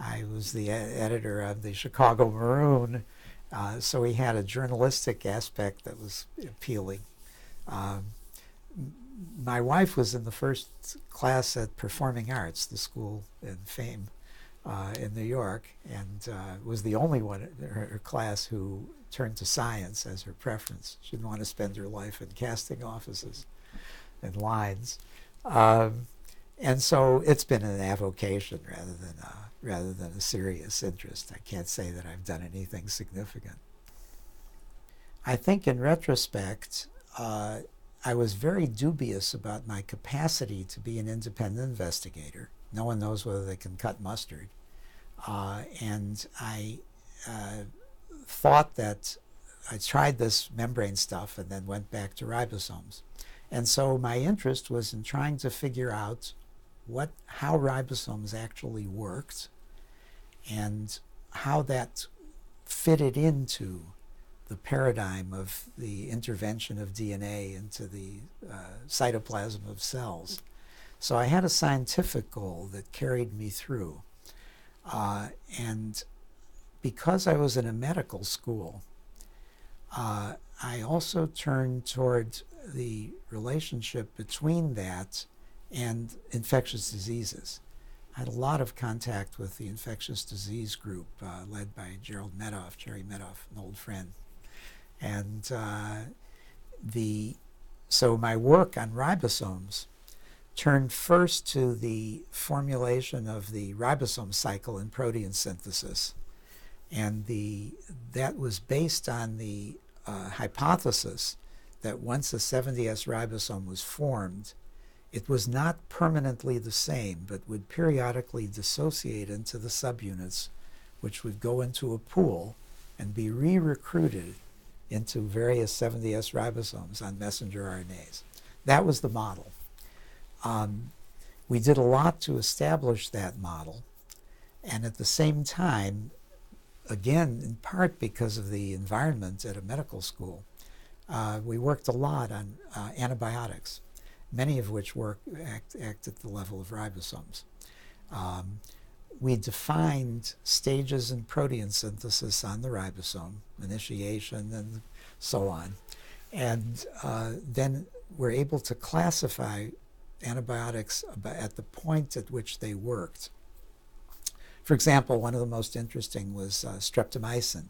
I was the editor of the Chicago Maroon, uh, so we had a journalistic aspect that was appealing. Um, My wife was in the first class at Performing Arts, the school in Fame, uh, in New York, and uh, was the only one in her, her class who turned to science as her preference. She didn't want to spend her life in casting offices and lines. Um, and so it's been an avocation rather than a, rather than a serious interest. I can't say that I've done anything significant. I think in retrospect, uh, I was very dubious about my capacity to be an independent investigator. No one knows whether they can cut mustard. Uh, and I uh, thought that I tried this membrane stuff and then went back to ribosomes. And so my interest was in trying to figure out what, how ribosomes actually worked and how that fitted into the paradigm of the intervention of D N A into the uh, cytoplasm of cells. So I had a scientific goal that carried me through. Uh, and because I was in a medical school, uh, I also turned toward the relationship between that and infectious diseases. I had a lot of contact with the infectious disease group uh, led by Gerald Medoff, Jerry Medoff, an old friend. And uh, the, so my work on ribosomes turned first to the formulation of the ribosome cycle in protein synthesis. And the, that was based on the uh, hypothesis that once a seventy S ribosome was formed, it was not permanently the same, but would periodically dissociate into the subunits, which would go into a pool and be re-recruited into various seventy S ribosomes on messenger R N As. That was the model. Um, we did a lot to establish that model, and at the same time, again, in part because of the environment at a medical school, uh, we worked a lot on uh, antibiotics, many of which work act, act at the level of ribosomes. Um, we defined stages in protein synthesis on the ribosome, initiation and so on, and uh, then we're able to classify antibiotics at the point at which they worked. For example, one of the most interesting was uh, streptomycin.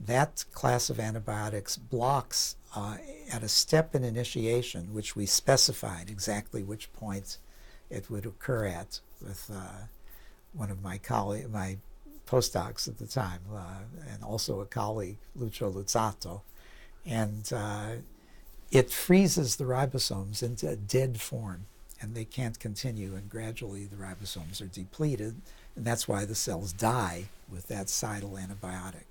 That class of antibiotics blocks uh, at a step in initiation, which we specified exactly which point it would occur at with uh, one of my colleagues, my postdocs at the time, uh, and also a colleague, Lucio Luzzatto. And uh, it freezes the ribosomes into a dead form, and they can't continue, and gradually the ribosomes are depleted, and that's why the cells die with that cidal antibiotic.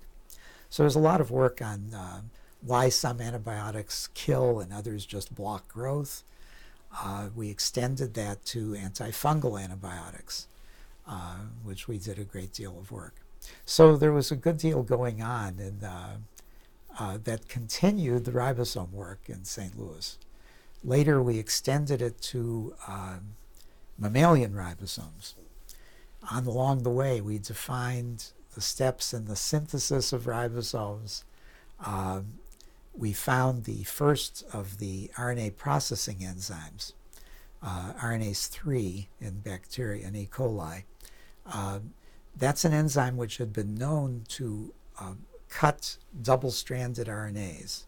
So there's a lot of work on uh, why some antibiotics kill and others just block growth. Uh, we extended that to antifungal antibiotics, Uh, which we did a great deal of work. So there was a good deal going on in, uh, uh, that continued the ribosome work in Saint Louis. Later we extended it to uh, mammalian ribosomes. On, along the way we defined the steps in the synthesis of ribosomes. Uh, we found the first of the R N A processing enzymes, uh, R Nase three in bacteria and E. coli. Uh, that's an enzyme which had been known to uh, cut double-stranded R N As.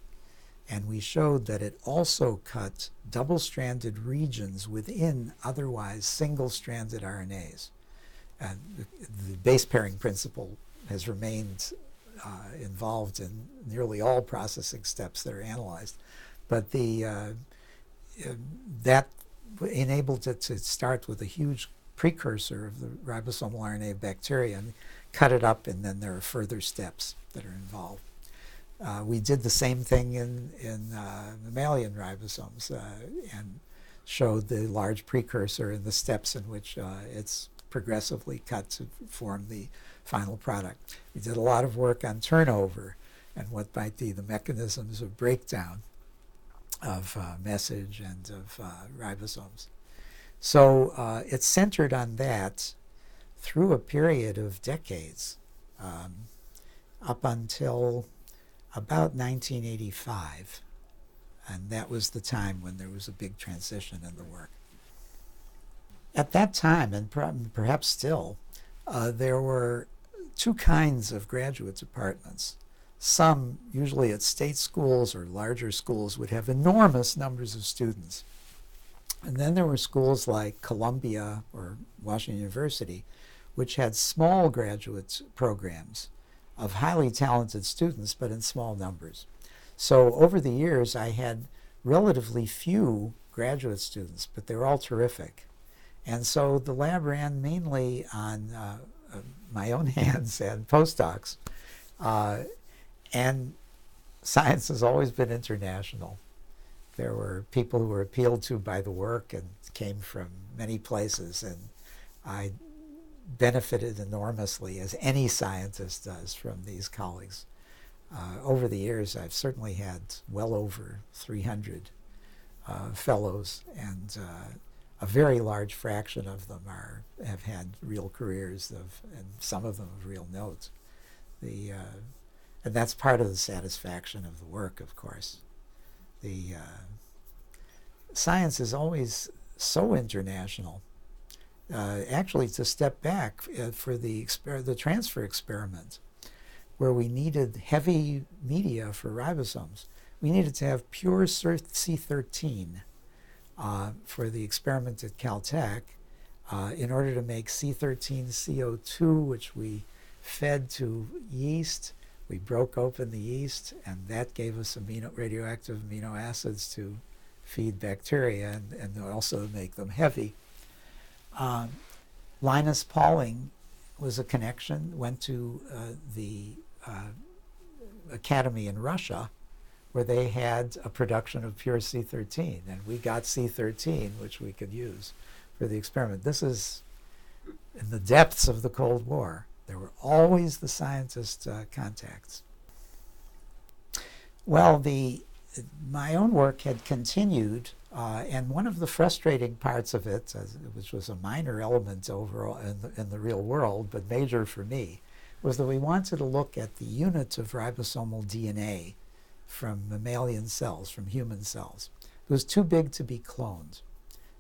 And we showed that it also cut double-stranded regions within otherwise single-stranded R N As. And the, the base pairing principle has remained uh, involved in nearly all processing steps that are analyzed. But the, uh, that enabled it to start with a huge precursor of the ribosomal R N A of bacteria and cut it up, and then there are further steps that are involved. Uh, we did the same thing in, in uh, mammalian ribosomes uh, and showed the large precursor and the steps in which uh, it's progressively cut to form the final product. We did a lot of work on turnover and what might be the mechanisms of breakdown of uh, message and of uh, ribosomes. So uh, it's centered on that through a period of decades, um, up until about nineteen eighty-five. And that was the time when there was a big transition in the work. At that time, and per- perhaps still, uh, there were two kinds of graduate departments. Some, usually at state schools or larger schools, would have enormous numbers of students. And then there were schools like Columbia or Washington University, which had small graduate programs of highly talented students, but in small numbers. So over the years, I had relatively few graduate students, but they were all terrific. And so the lab ran mainly on uh, my own hands and postdocs. Uh, and science has always been international. There were people who were appealed to by the work and came from many places, and I benefited enormously, as any scientist does, from these colleagues. Uh, over the years, I've certainly had well over three hundred uh, fellows, and uh, a very large fraction of them are have had real careers, of, and some of them of real note. The, uh, and that's part of the satisfaction of the work, of course. The uh, science is always so international. Uh, actually, to step back uh, for the, exper the transfer experiment, where we needed heavy media for ribosomes, we needed to have pure C thirteen uh, for the experiment at Caltech uh, in order to make C thirteen C O two, which we fed to yeast. We broke open the yeast, and that gave us amino, radioactive amino acids to feed bacteria and, and also make them heavy. Um, Linus Pauling was a connection, went to uh, the uh, academy in Russia, where they had a production of pure C thirteen, and we got C thirteen, which we could use for the experiment. This is in the depths of the Cold War. There were always the scientist uh, contacts. Well, the, my own work had continued, uh, and one of the frustrating parts of it, uh, which was a minor element overall in the, in the real world, but major for me, was that we wanted to look at the units of ribosomal D N A from mammalian cells, from human cells. It was too big to be cloned.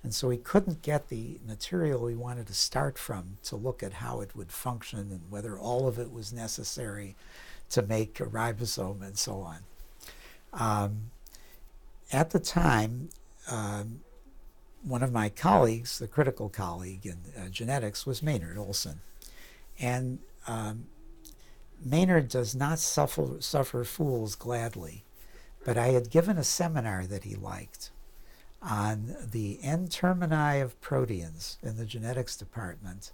And so we couldn't get the material we wanted to start from to look at how it would function and whether all of it was necessary to make a ribosome and so on. Um, at the time, um, one of my colleagues, the critical colleague in uh, genetics, was Maynard Olson. And um, Maynard does not suffer, suffer fools gladly, but I had given a seminar that he liked on the N-termini of proteins in the genetics department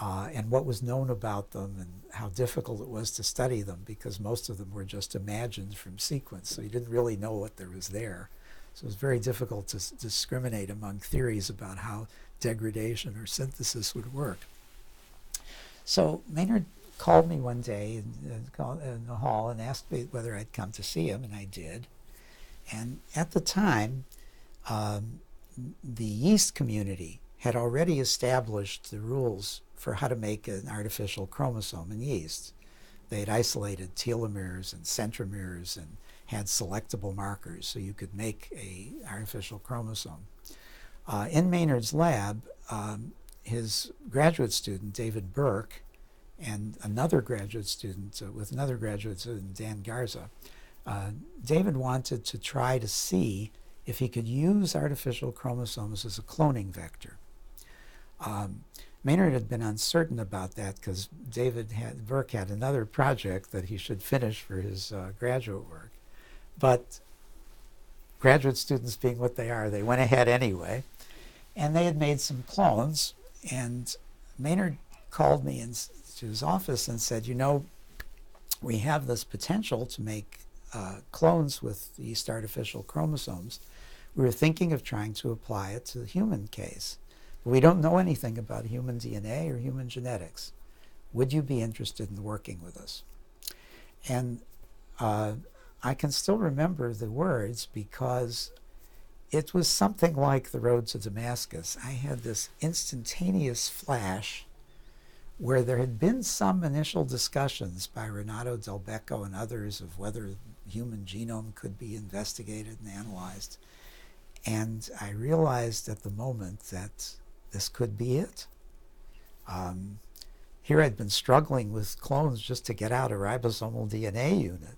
uh, and what was known about them and how difficult it was to study them, because most of them were just imagined from sequence, so you didn't really know what there was there. So it was very difficult to s discriminate among theories about how degradation or synthesis would work. So Maynard called me one day in, in the hall and asked me whether I'd come to see him, and I did. And at the time, Um, the yeast community had already established the rules for how to make an artificial chromosome in yeast. They had isolated telomeres and centromeres and had selectable markers so you could make an artificial chromosome. Uh, in Maynard's lab, um, his graduate student, David Burke, and another graduate student, uh, with another graduate student, Dan Garza, uh, David wanted to try to see if he could use artificial chromosomes as a cloning vector. Um, Maynard had been uncertain about that because David had, Burke had another project that he should finish for his uh, graduate work. But graduate students being what they are, they went ahead anyway. And they had made some clones. And Maynard called me in, to his office and said, you know, we have this potential to make uh, clones with yeast artificial chromosomes. We were thinking of trying to apply it to the human case. But we don't know anything about human D N A or human genetics. Would you be interested in working with us? And uh, I can still remember the words, because it was something like the road to Damascus. I had this instantaneous flash where there had been some initial discussions by Renato Del Becco and others of whether the human genome could be investigated and analyzed. And I realized at the moment that this could be it. Um, Here I'd been struggling with clones just to get out a ribosomal D N A unit.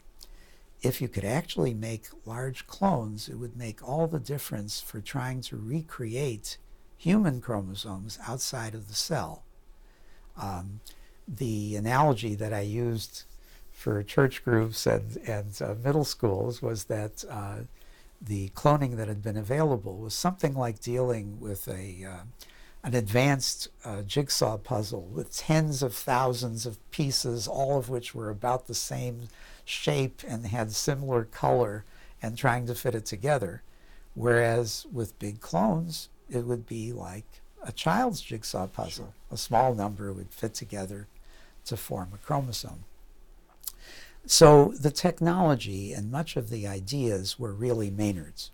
If you could actually make large clones, it would make all the difference for trying to recreate human chromosomes outside of the cell. Um, the analogy that I used for church groups and, and uh, middle schools was that uh, the cloning that had been available was something like dealing with a, uh, an advanced uh, jigsaw puzzle with tens of thousands of pieces, all of which were about the same shape and had similar color, and trying to fit it together. Whereas with big clones, it would be like a child's jigsaw puzzle. Sure. A small number would fit together to form a chromosome. So the technology and much of the ideas were really Maynard's.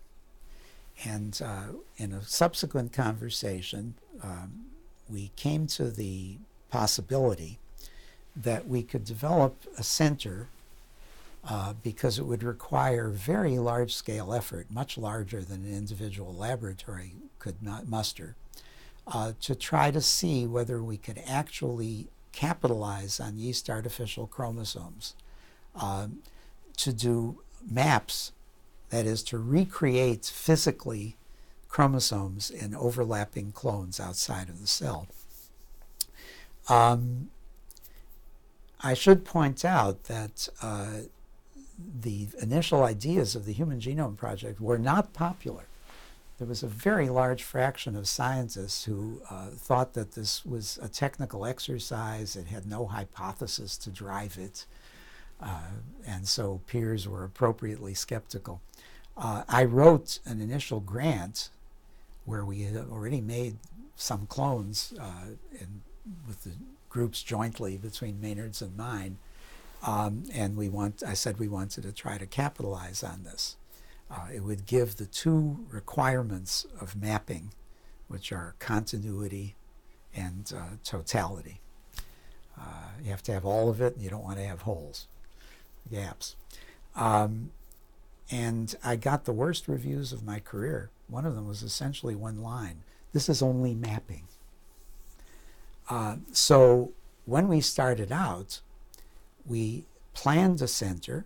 And uh, in a subsequent conversation, um, we came to the possibility that we could develop a center Uh, because it would require very large-scale effort, much larger than an individual laboratory could not muster, uh, to try to see whether we could actually capitalize on yeast artificial chromosomes, uh, to do maps, that is, to recreate physically chromosomes in overlapping clones outside of the cell. Um, I should point out that uh, the initial ideas of the Human Genome Project were not popular. There was a very large fraction of scientists who uh, thought that this was a technical exercise. It had no hypothesis to drive it. Uh, and so peers were appropriately skeptical. Uh, I wrote an initial grant where we had already made some clones uh, in, with the groups jointly between Maynard's and mine. Um, and we want, I said we wanted to try to capitalize on this. Uh, it would give the two requirements of mapping, which are continuity and uh, totality. Uh, you have to have all of it, and you don't want to have holes, gaps. Um, and I got the worst reviews of my career. One of them was essentially one line: "This is only mapping." Uh, so when we started out, we planned a center,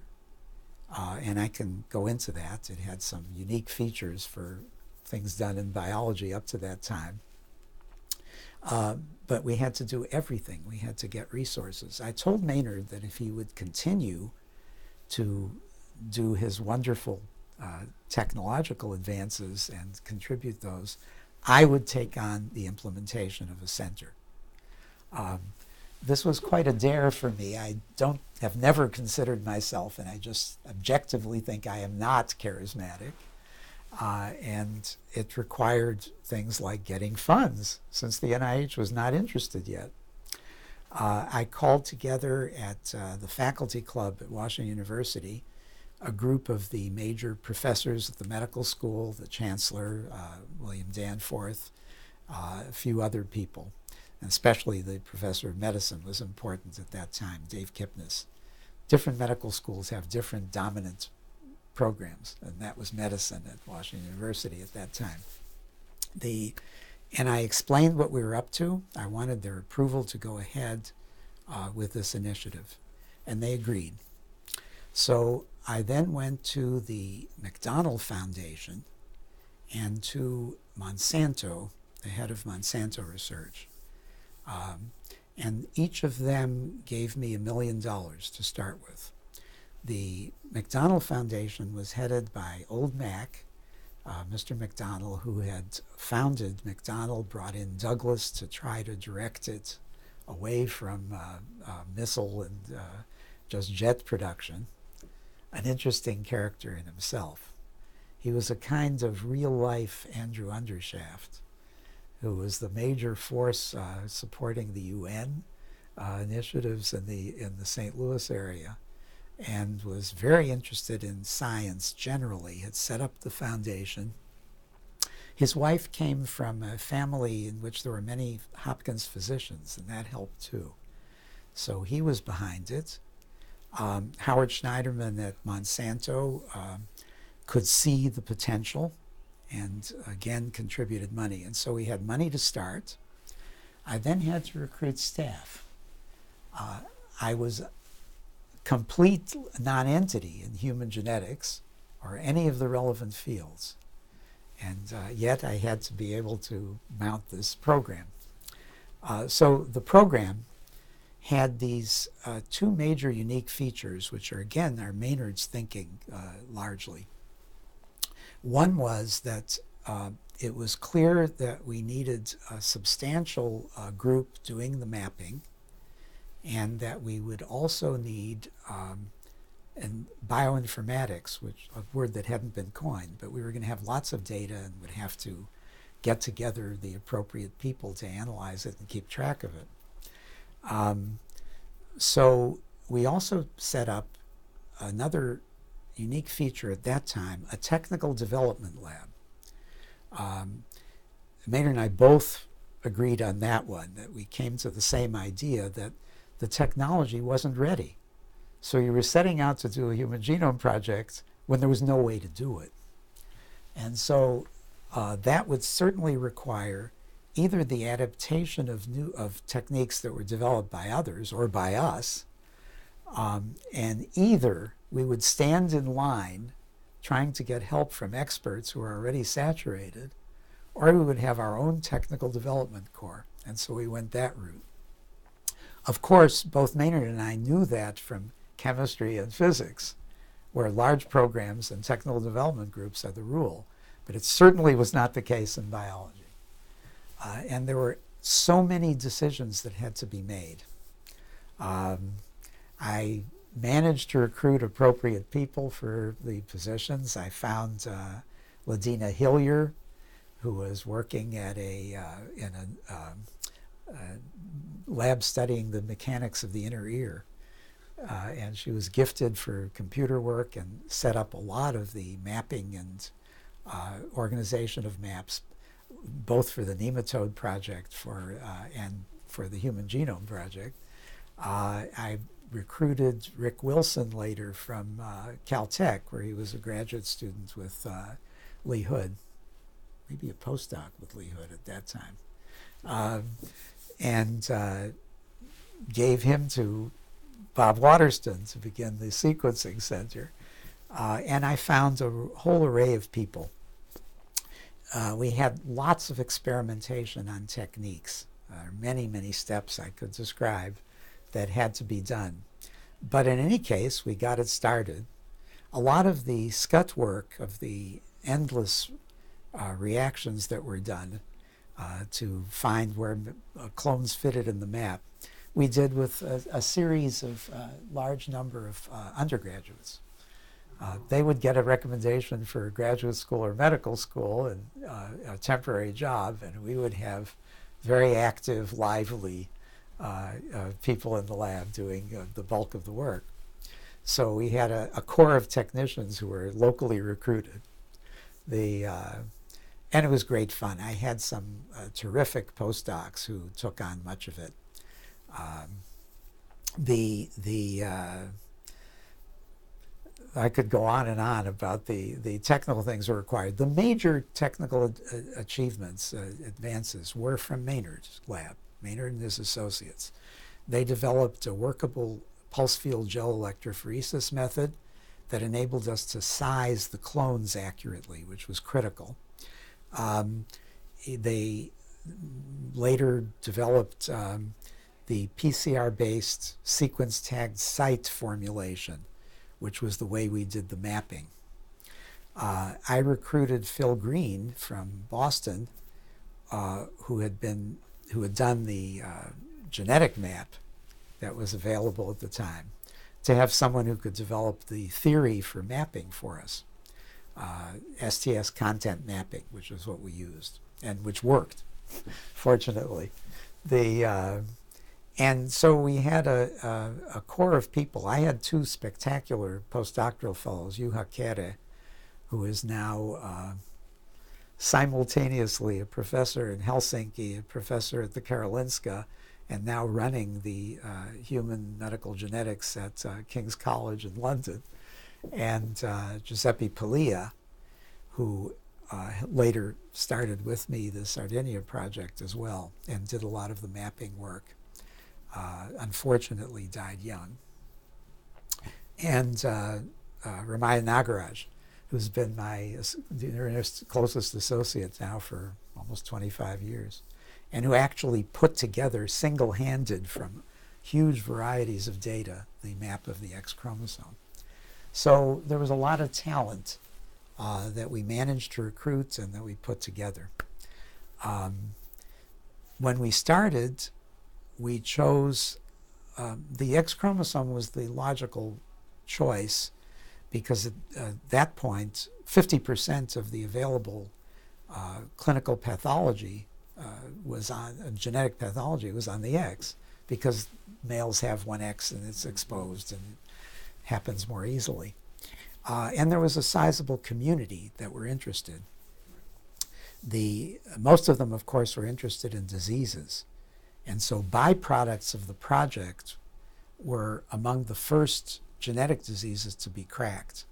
uh, and I can go into that. It had some unique features for things done in biology up to that time. Uh, but we had to do everything. We had to get resources. I told Maynard that if he would continue to do his wonderful uh, technological advances and contribute those, I would take on the implementation of a center. Um, This was quite a dare for me. I don't have never considered myself, and I just objectively think I am not charismatic. Uh, and it required things like getting funds, since the N I H was not interested yet. Uh, I called together at uh, the faculty club at Washington University a group of the major professors at the medical school, the chancellor, uh, William Danforth, uh, a few other people. Especially the professor of medicine was important at that time, Dave Kipnis. Different medical schools have different dominant programs, and that was medicine at Washington University at that time. The, and I explained what we were up to. I wanted their approval to go ahead uh, with this initiative, and they agreed. So I then went to the McDonald Foundation and to Monsanto, the head of Monsanto Research. Um, and each of them gave me a million dollars to start with. The McDonald Foundation was headed by Old Mac, uh, Mister McDonald, who had founded McDonald, brought in Douglas to try to direct it away from uh, uh, missile and uh, just jet production. An interesting character in himself. He was a kind of real-life Andrew Undershaft, who was the major force uh, supporting the U N uh, initiatives in the, in the Saint Louis area, and was very interested in science generally, had set up the foundation. His wife came from a family in which there were many Hopkins physicians, and that helped too. So he was behind it. Um, Howard Schneiderman at Monsanto um, could see the potential, and again contributed money. And so we had money to start. I then had to recruit staff. Uh, I was a complete non-entity in human genetics or any of the relevant fields. And uh, yet I had to be able to mount this program. Uh, so the program had these uh, two major unique features, which are, again, are Maynard's thinking uh, largely. One was that uh, it was clear that we needed a substantial uh, group doing the mapping, and that we would also need um, and bioinformatics, which a word that hadn't been coined, but we were going to have lots of data and would have to get together the appropriate people to analyze it and keep track of it. Um, so we also set up another unique feature at that time, a technical development lab. Um, Maynard and I both agreed on that one, that we came to the same idea that the technology wasn't ready. So you were setting out to do a human genome project when there was no way to do it. And so uh, that would certainly require either the adaptation of new of techniques that were developed by others or by us, um, and either we would stand in line trying to get help from experts who are already saturated, or we would have our own technical development corps. And so we went that route. Of course, both Maynard and I knew that from chemistry and physics, where large programs and technical development groups are the rule, but it certainly was not the case in biology. Uh, and there were so many decisions that had to be made. Um, I managed to recruit appropriate people for the positions. I found uh, Ladina Hillier, who was working at a uh, in a, um, a lab studying the mechanics of the inner ear. Uh, and she was gifted for computer work and set up a lot of the mapping and uh, organization of maps, both for the nematode project for uh, and for the Human Genome Project. Uh, I recruited Rick Wilson later from uh, Caltech, where he was a graduate student with uh, Lee Hood, maybe a postdoc with Lee Hood at that time, uh, and uh, gave him to Bob Waterston to begin the sequencing center. Uh, and I found a whole array of people. Uh, we had lots of experimentation on techniques, uh, many, many steps I could describe that had to be done. But in any case, we got it started. A lot of the scut work of the endless uh, reactions that were done uh, to find where uh, clones fitted in the map, we did with a, a series of uh, large number of uh, undergraduates. Uh, they would get a recommendation for graduate school or medical school and uh, a temporary job, and we would have very active, lively uh, uh, people in the lab doing uh, the bulk of the work. So we had a, a core of technicians who were locally recruited. The uh, and it was great fun. I had some uh, terrific postdocs who took on much of it. Um, the the uh, I could go on and on about the the technical things that were required. The major technical ad achievements, uh, advances, were from Maynard's lab, Maynard and his associates. They developed a workable pulse field gel electrophoresis method that enabled us to size the clones accurately, which was critical. Um, they later developed um, the P C R-based sequence-tagged site formulation, which was the way we did the mapping. Uh, I recruited Phil Green from Boston, uh, who had been who had done the uh, genetic map that was available at the time, to have someone who could develop the theory for mapping for us, uh, S T S content mapping, which is what we used and which worked, fortunately. The uh, And so we had a, a, a core of people. I had two spectacular postdoctoral fellows, Juha Kere, who is now uh, simultaneously a professor in Helsinki, a professor at the Karolinska, and now running the uh, human medical genetics at uh, King's College in London, and uh, Giuseppe Paglia, who Uh, later started with me the Sardinia project as well, and did a lot of the mapping work. uh, unfortunately died young. And uh, uh, Ramaya Nagaraj, who's been my closest associate now for almost twenty-five years, and who actually put together single-handed from huge varieties of data the map of the X chromosome. So there was a lot of talent uh, that we managed to recruit and that we put together. Um, when we started, we chose, um, the X chromosome was the logical choice because at uh, that point, fifty percent of the available uh, clinical pathology uh, was on, uh, genetic pathology was on the X, because males have one X and it's exposed and it happens more easily. Uh, and there was a sizable community that were interested. The, most of them, of course, were interested in diseases. And so byproducts of the project were among the first genetic diseases to be cracked.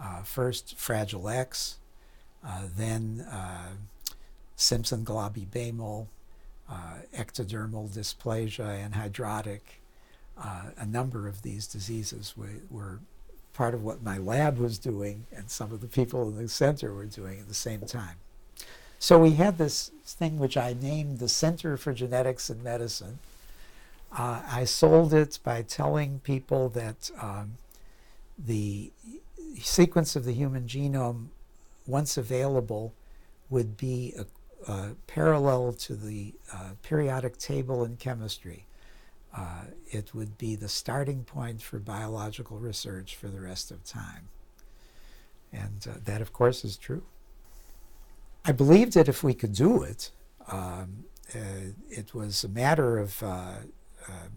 Uh, first, Fragile X, uh, then uh, Simpson-Golabi-Baymol, uh, ectodermal dysplasia, anhydrotic. Uh, a number of these diseases were, were part of what my lab was doing and some of the people in the center were doing at the same time. So we had this thing which I named the Center for Genetics and Medicine. Uh, I sold it by telling people that um, the sequence of the human genome, once available, would be a, a parallel to the uh, periodic table in chemistry. Uh, it would be the starting point for biological research for the rest of time. And uh, that, of course, is true. I believed that if we could do it, um, uh, it was a matter of uh, Uh,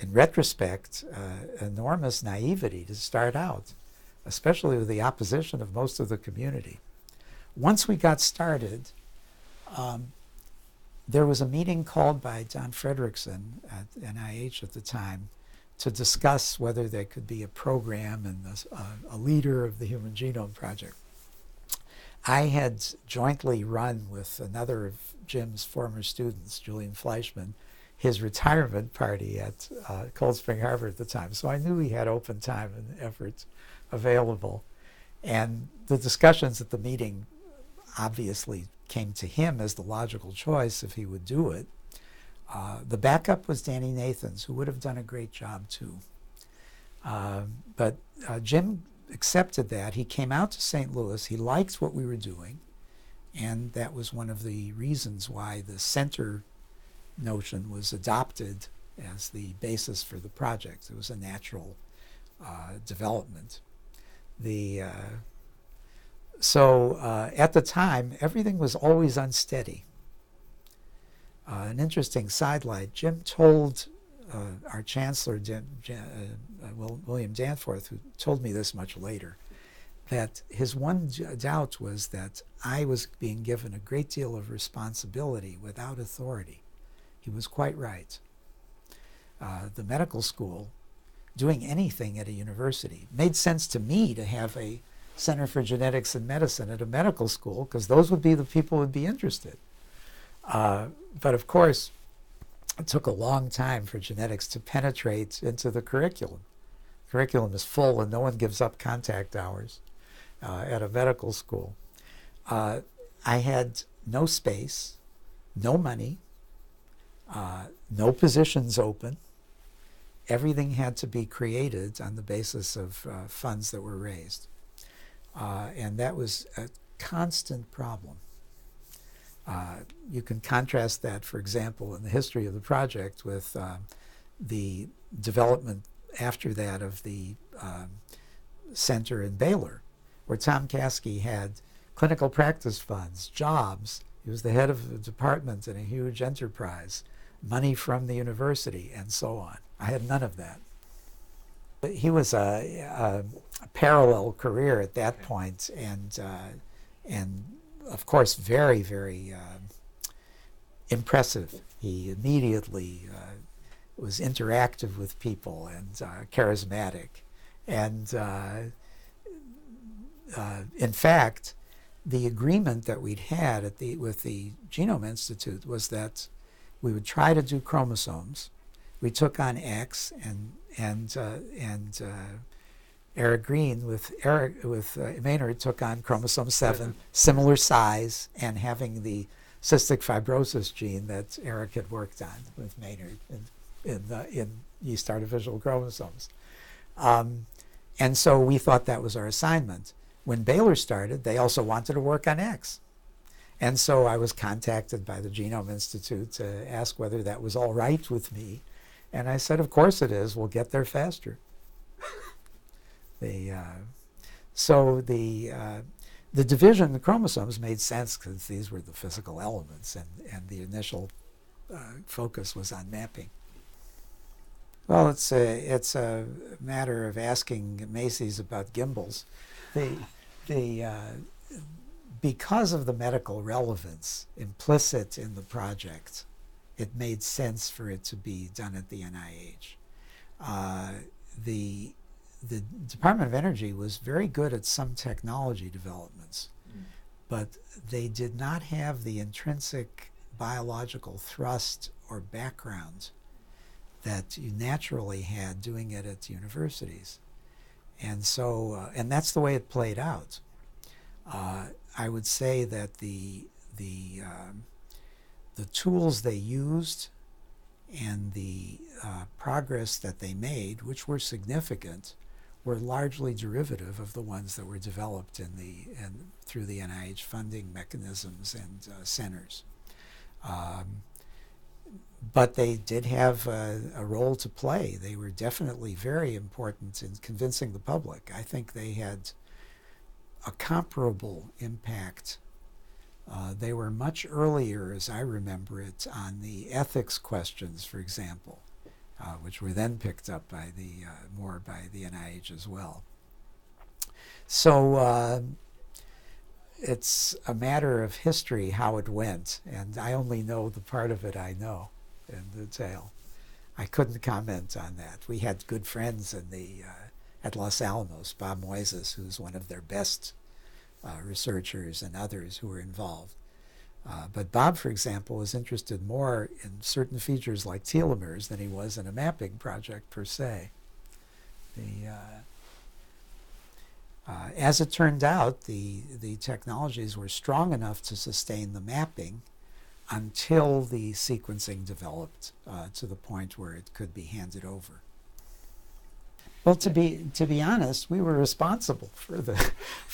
in retrospect, uh, enormous naivety to start out, especially with the opposition of most of the community. Once we got started, um, there was a meeting called by Don Fredrickson at N I H at the time to discuss whether there could be a program and a, uh, a leader of the Human Genome Project. I had jointly run with another of Jim's former students, Julian Fleischman, his retirement party at uh, Cold Spring Harbor at the time. So I knew he had open time and effort available. And the discussions at the meeting obviously came to him as the logical choice if he would do it. Uh, the backup was Danny Nathans, who would have done a great job too. Uh, but uh, Jim accepted that. He came out to Saint Louis. He liked what we were doing. And that was one of the reasons why the center notion was adopted as the basis for the project. It was a natural uh, development. The, uh, so uh, at the time, everything was always unsteady. Uh, an interesting sidelight, Jim told uh, our chancellor, Jim, uh, William Danforth, who told me this much later, that his one doubt was that I was being given a great deal of responsibility without authority. He was quite right. Uh, the medical school, doing anything at a university, made sense to me to have a Center for Genetics and Medicine at a medical school, because those would be the people who would be interested. Uh, but of course, it took a long time for genetics to penetrate into the curriculum. The curriculum is full and no one gives up contact hours uh, at a medical school. Uh, I had no space, no money, Uh, no positions open. Everything had to be created on the basis of uh, funds that were raised. Uh, and that was a constant problem. Uh, you can contrast that, for example, in the history of the project with uh, the development after that of the um, center in Baylor, where Tom Kasky had clinical practice funds, jobs. He was the head of a department in a huge enterprise, money from the university, and so on. I had none of that. But he was a, a parallel career at that point, and uh, and of course very, very uh, impressive. He immediately uh, was interactive with people and uh, charismatic, and uh, uh, in fact, the agreement that we'd had at the with the Genome Institute was that we would try to do chromosomes. we took on X and and uh, and uh, Eric Green with Eric with uh, Maynard took on chromosome seven, similar size and having the cystic fibrosis gene that Eric had worked on with Maynard in in, the, in yeast artificial chromosomes, um, and so we thought that was our assignment. When Baylor started, they also wanted to work on X. And so I was contacted by the Genome Institute to ask whether that was all right with me. And I said, of course it is. We'll get there faster. the, uh, so the, uh, the division of the chromosomes made sense because these were the physical elements, and, and the initial uh, focus was on mapping. Well, it's a, it's a matter of asking Macy's about gimbals. The, the, uh, because of the medical relevance implicit in the project, it made sense for it to be done at the N I H. Uh, the, the Department of Energy was very good at some technology developments, mm. but they did not have the intrinsic biological thrust or background that you naturally had doing it at universities. And so, uh, and that's the way it played out. Uh, I would say that the the um, the tools they used and the uh, progress that they made, which were significant, were largely derivative of the ones that were developed in the and through the N I H funding mechanisms and uh, centers. Um, But they did have a, a role to play. They were definitely very important in convincing the public. I think they had a comparable impact. Uh, they were much earlier, as I remember it, on the ethics questions, for example, uh, which were then picked up by the uh, more by the N I H as well. So uh, it's a matter of history how it went, and I only know the part of it I know. In detail, I couldn't comment on that. We had good friends in the uh, at Los Alamos, Bob Moises, who's one of their best uh, researchers, and others who were involved. Uh, but Bob, for example, was interested more in certain features like telomeres than he was in a mapping project per se. The uh, uh, as it turned out, the the technologies were strong enough to sustain the mapping until the sequencing developed uh, to the point where it could be handed over. Well, to be to be honest, we were responsible for the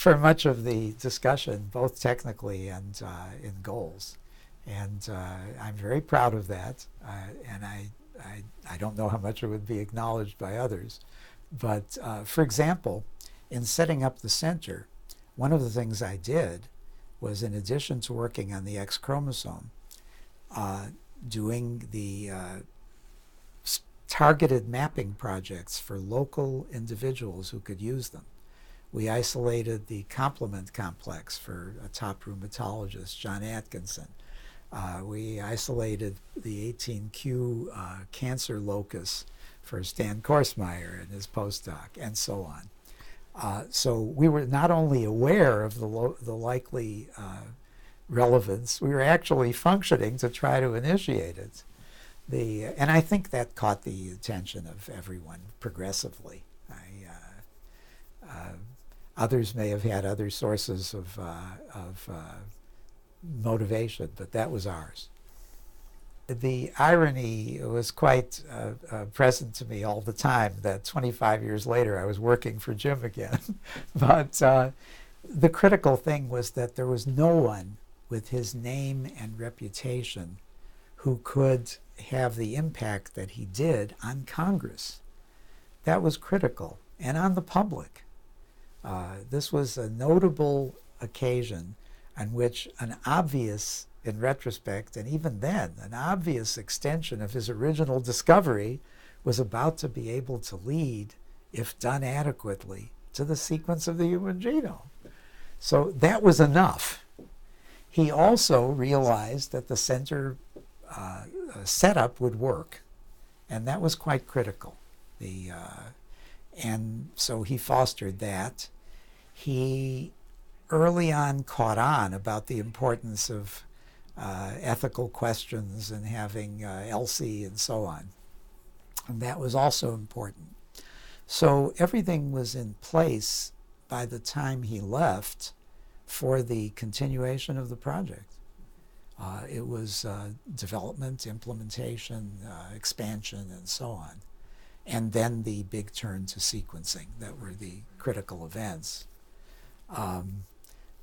for much of the discussion, both technically and uh, in goals, and uh, I'm very proud of that. Uh, and I, I I don't know how much it would be acknowledged by others, but uh, for example, in setting up the center, one of the things I did was, in addition to working on the X chromosome, Uh, doing the uh, targeted mapping projects for local individuals who could use them. We isolated the complement complex for a top rheumatologist, John Atkinson. Uh, we isolated the eighteen Q uh, cancer locus for Stan Korsmeyer and his postdoc, and so on. Uh, so we were not only aware of the, lo the likely uh, relevance, we were actually functioning to try to initiate it. The, and I think that caught the attention of everyone progressively. I, uh, uh, others may have had other sources of, uh, of uh, motivation, but that was ours. The irony was quite uh, uh, present to me all the time that twenty-five years later I was working for Jim again. But uh, the critical thing was that there was no one with his name and reputation who could have the impact that he did on Congress. That was critical, and on the public. Uh, this was a notable occasion on which an obvious, in retrospect, and even then, an obvious extension of his original discovery was about to be able to lead, if done adequately, to the sequence of the human genome. So that was enough. He also realized that the center uh, setup would work, and that was quite critical. The, uh, and so he fostered that. He early on caught on about the importance of uh, ethical questions and having uh, E L S I and so on. And that was also important. So everything was in place by the time he left for the continuation of the project. Uh, it was uh, development, implementation, uh, expansion, and so on. And then the big turn to sequencing that were the critical events. Um,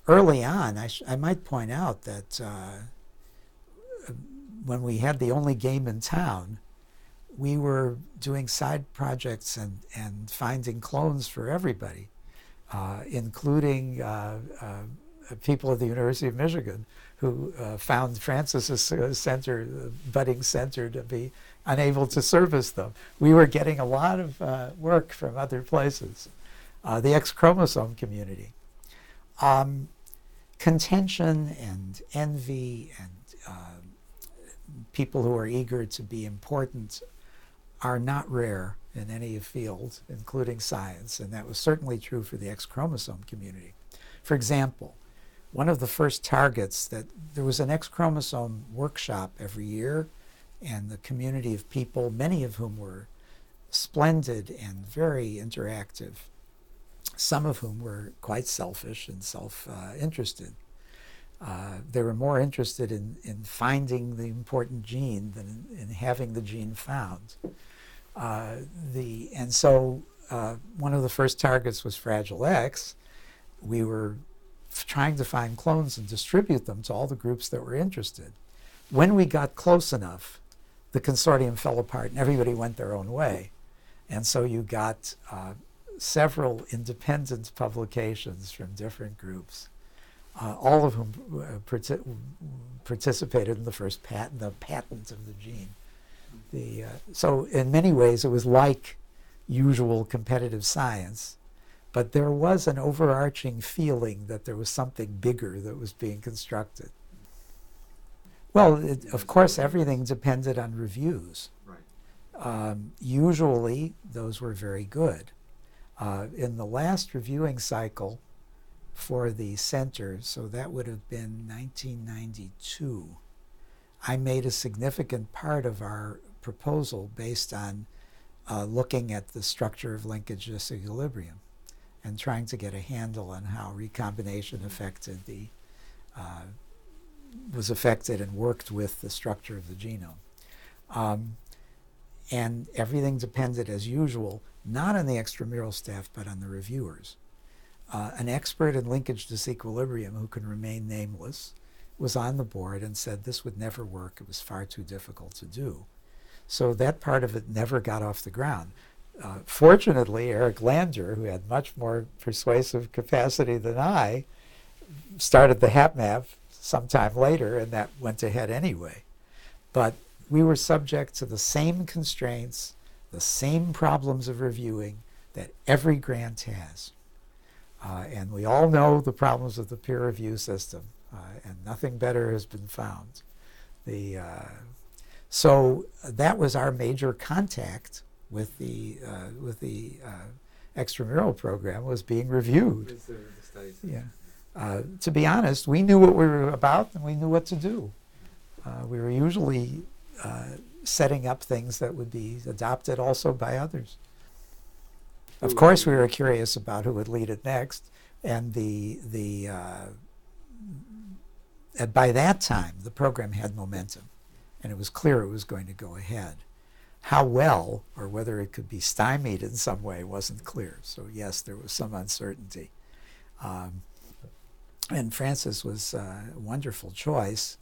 early on, I, sh I might point out that uh, when we had the only game in town, we were doing side projects and, and finding clones for everybody, uh, including uh, uh, people at the University of Michigan who uh, found Francis's uh, center, uh, budding center, to be unable to service them. We were getting a lot of uh, work from other places. Uh, the X chromosome community. Um, contention and envy and uh, people who are eager to be important are not rare in any field, including science, and that was certainly true for the X chromosome community. For example, one of the first targets that there was an X chromosome workshop every year, and the community of people, many of whom were splendid and very interactive, some of whom were quite selfish and self-interested. Uh, uh, they were more interested in, in finding the important gene than in, in having the gene found. Uh, the, and so uh, one of the first targets was Fragile X. We were trying to find clones and distribute them to all the groups that were interested. When we got close enough, the consortium fell apart and everybody went their own way. And so you got uh, several independent publications from different groups, uh, all of whom uh, partic participated in the first patent, the patent of the gene. The, uh, so in many ways it was like usual competitive science, but there was an overarching feeling that there was something bigger that was being constructed. Well, it, of course, everything depended on reviews. Um, usually those were very good. Uh, in the last reviewing cycle for the center, so that would have been nineteen ninety-two, I made a significant part of our proposal based on uh, looking at the structure of linkage disequilibrium and trying to get a handle on how recombination affected the, uh, was affected and worked with the structure of the genome. Um, and everything depended, as usual, not on the extramural staff, but on the reviewers. Uh, an expert in linkage disequilibrium who can remain nameless was on the board and said this would never work. It was far too difficult to do. So that part of it never got off the ground. Uh, fortunately, Eric Lander, who had much more persuasive capacity than I, started the HapMap sometime later, and that went ahead anyway. But we were subject to the same constraints, the same problems of reviewing that every grant has. Uh, and we all know the problems of the peer review system, uh, and nothing better has been found. The, uh, so that was our major contact with the, uh, with the uh, extramural program, was being reviewed. Yeah. Uh, to be honest, we knew what we were about and we knew what to do. Uh, we were usually Uh, setting up things that would be adopted also by others. Of course, we were curious about who would lead it next, and the the uh, and by that time the program had momentum, and it was clear it was going to go ahead. How well, or whether it could be stymied in some way, wasn't clear. So yes, there was some uncertainty, um, and Francis was uh, a wonderful choice.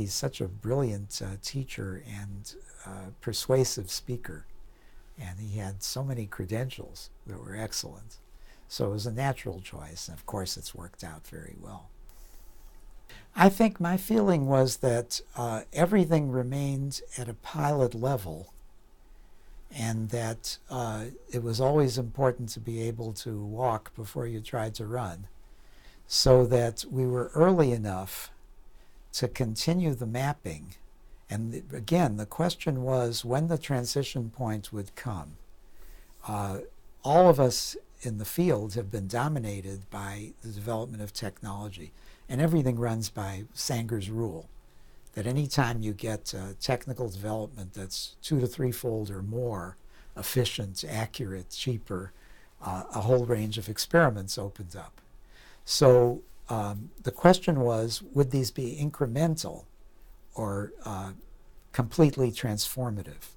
He's such a brilliant uh, teacher and uh, persuasive speaker, and he had so many credentials that were excellent. So it was a natural choice, and of course it's worked out very well. I think my feeling was that uh, everything remained at a pilot level, and that uh, it was always important to be able to walk before you tried to run, so that we were early enough to continue the mapping. And again, the question was when the transition point would come. Uh, all of us in the field have been dominated by the development of technology, and everything runs by Sanger's rule, that any time you get uh, technical development that's two to threefold or more efficient, accurate, cheaper, uh, a whole range of experiments opens up. So um, the question was, would these be incremental or uh, completely transformative?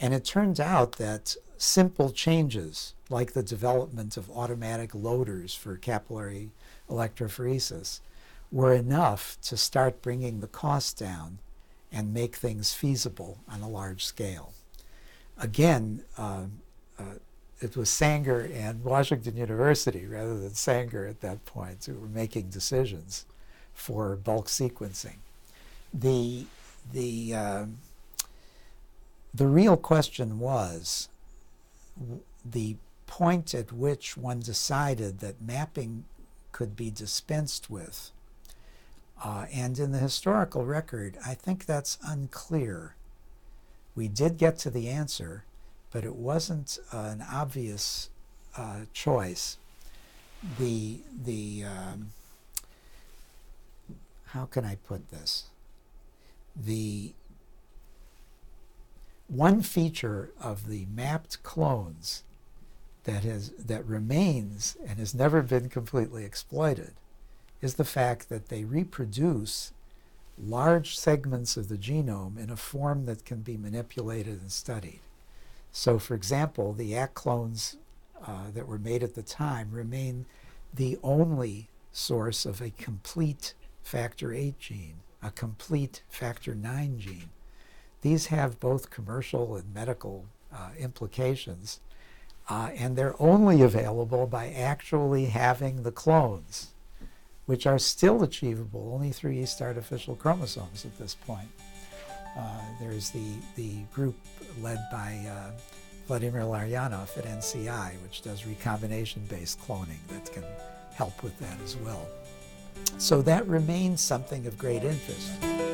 And it turns out that simple changes, like the development of automatic loaders for capillary electrophoresis, were enough to start bringing the cost down and make things feasible on a large scale. Again, uh, uh, it was Sanger and Washington University, rather than Sanger at that point, who were making decisions for bulk sequencing. The, the, uh, the real question was the point at which one decided that mapping could be dispensed with. Uh, and in the historical record, I think that's unclear. We did get to the answer, but it wasn't uh, an obvious uh, choice. The, the um, how can I put this? The one feature of the mapped clones that has, that remains and has never been completely exploited is the fact that they reproduce large segments of the genome in a form that can be manipulated and studied. So, for example, the A C T clones uh, that were made at the time remain the only source of a complete factor eight gene, a complete factor nine gene. These have both commercial and medical uh, implications, uh, and they're only available by actually having the clones, which are still achievable only through yeast artificial chromosomes at this point. Uh, there's the, the group led by uh, Vladimir Laryanov at N C I, which does recombination-based cloning that can help with that as well. So that remains something of great interest.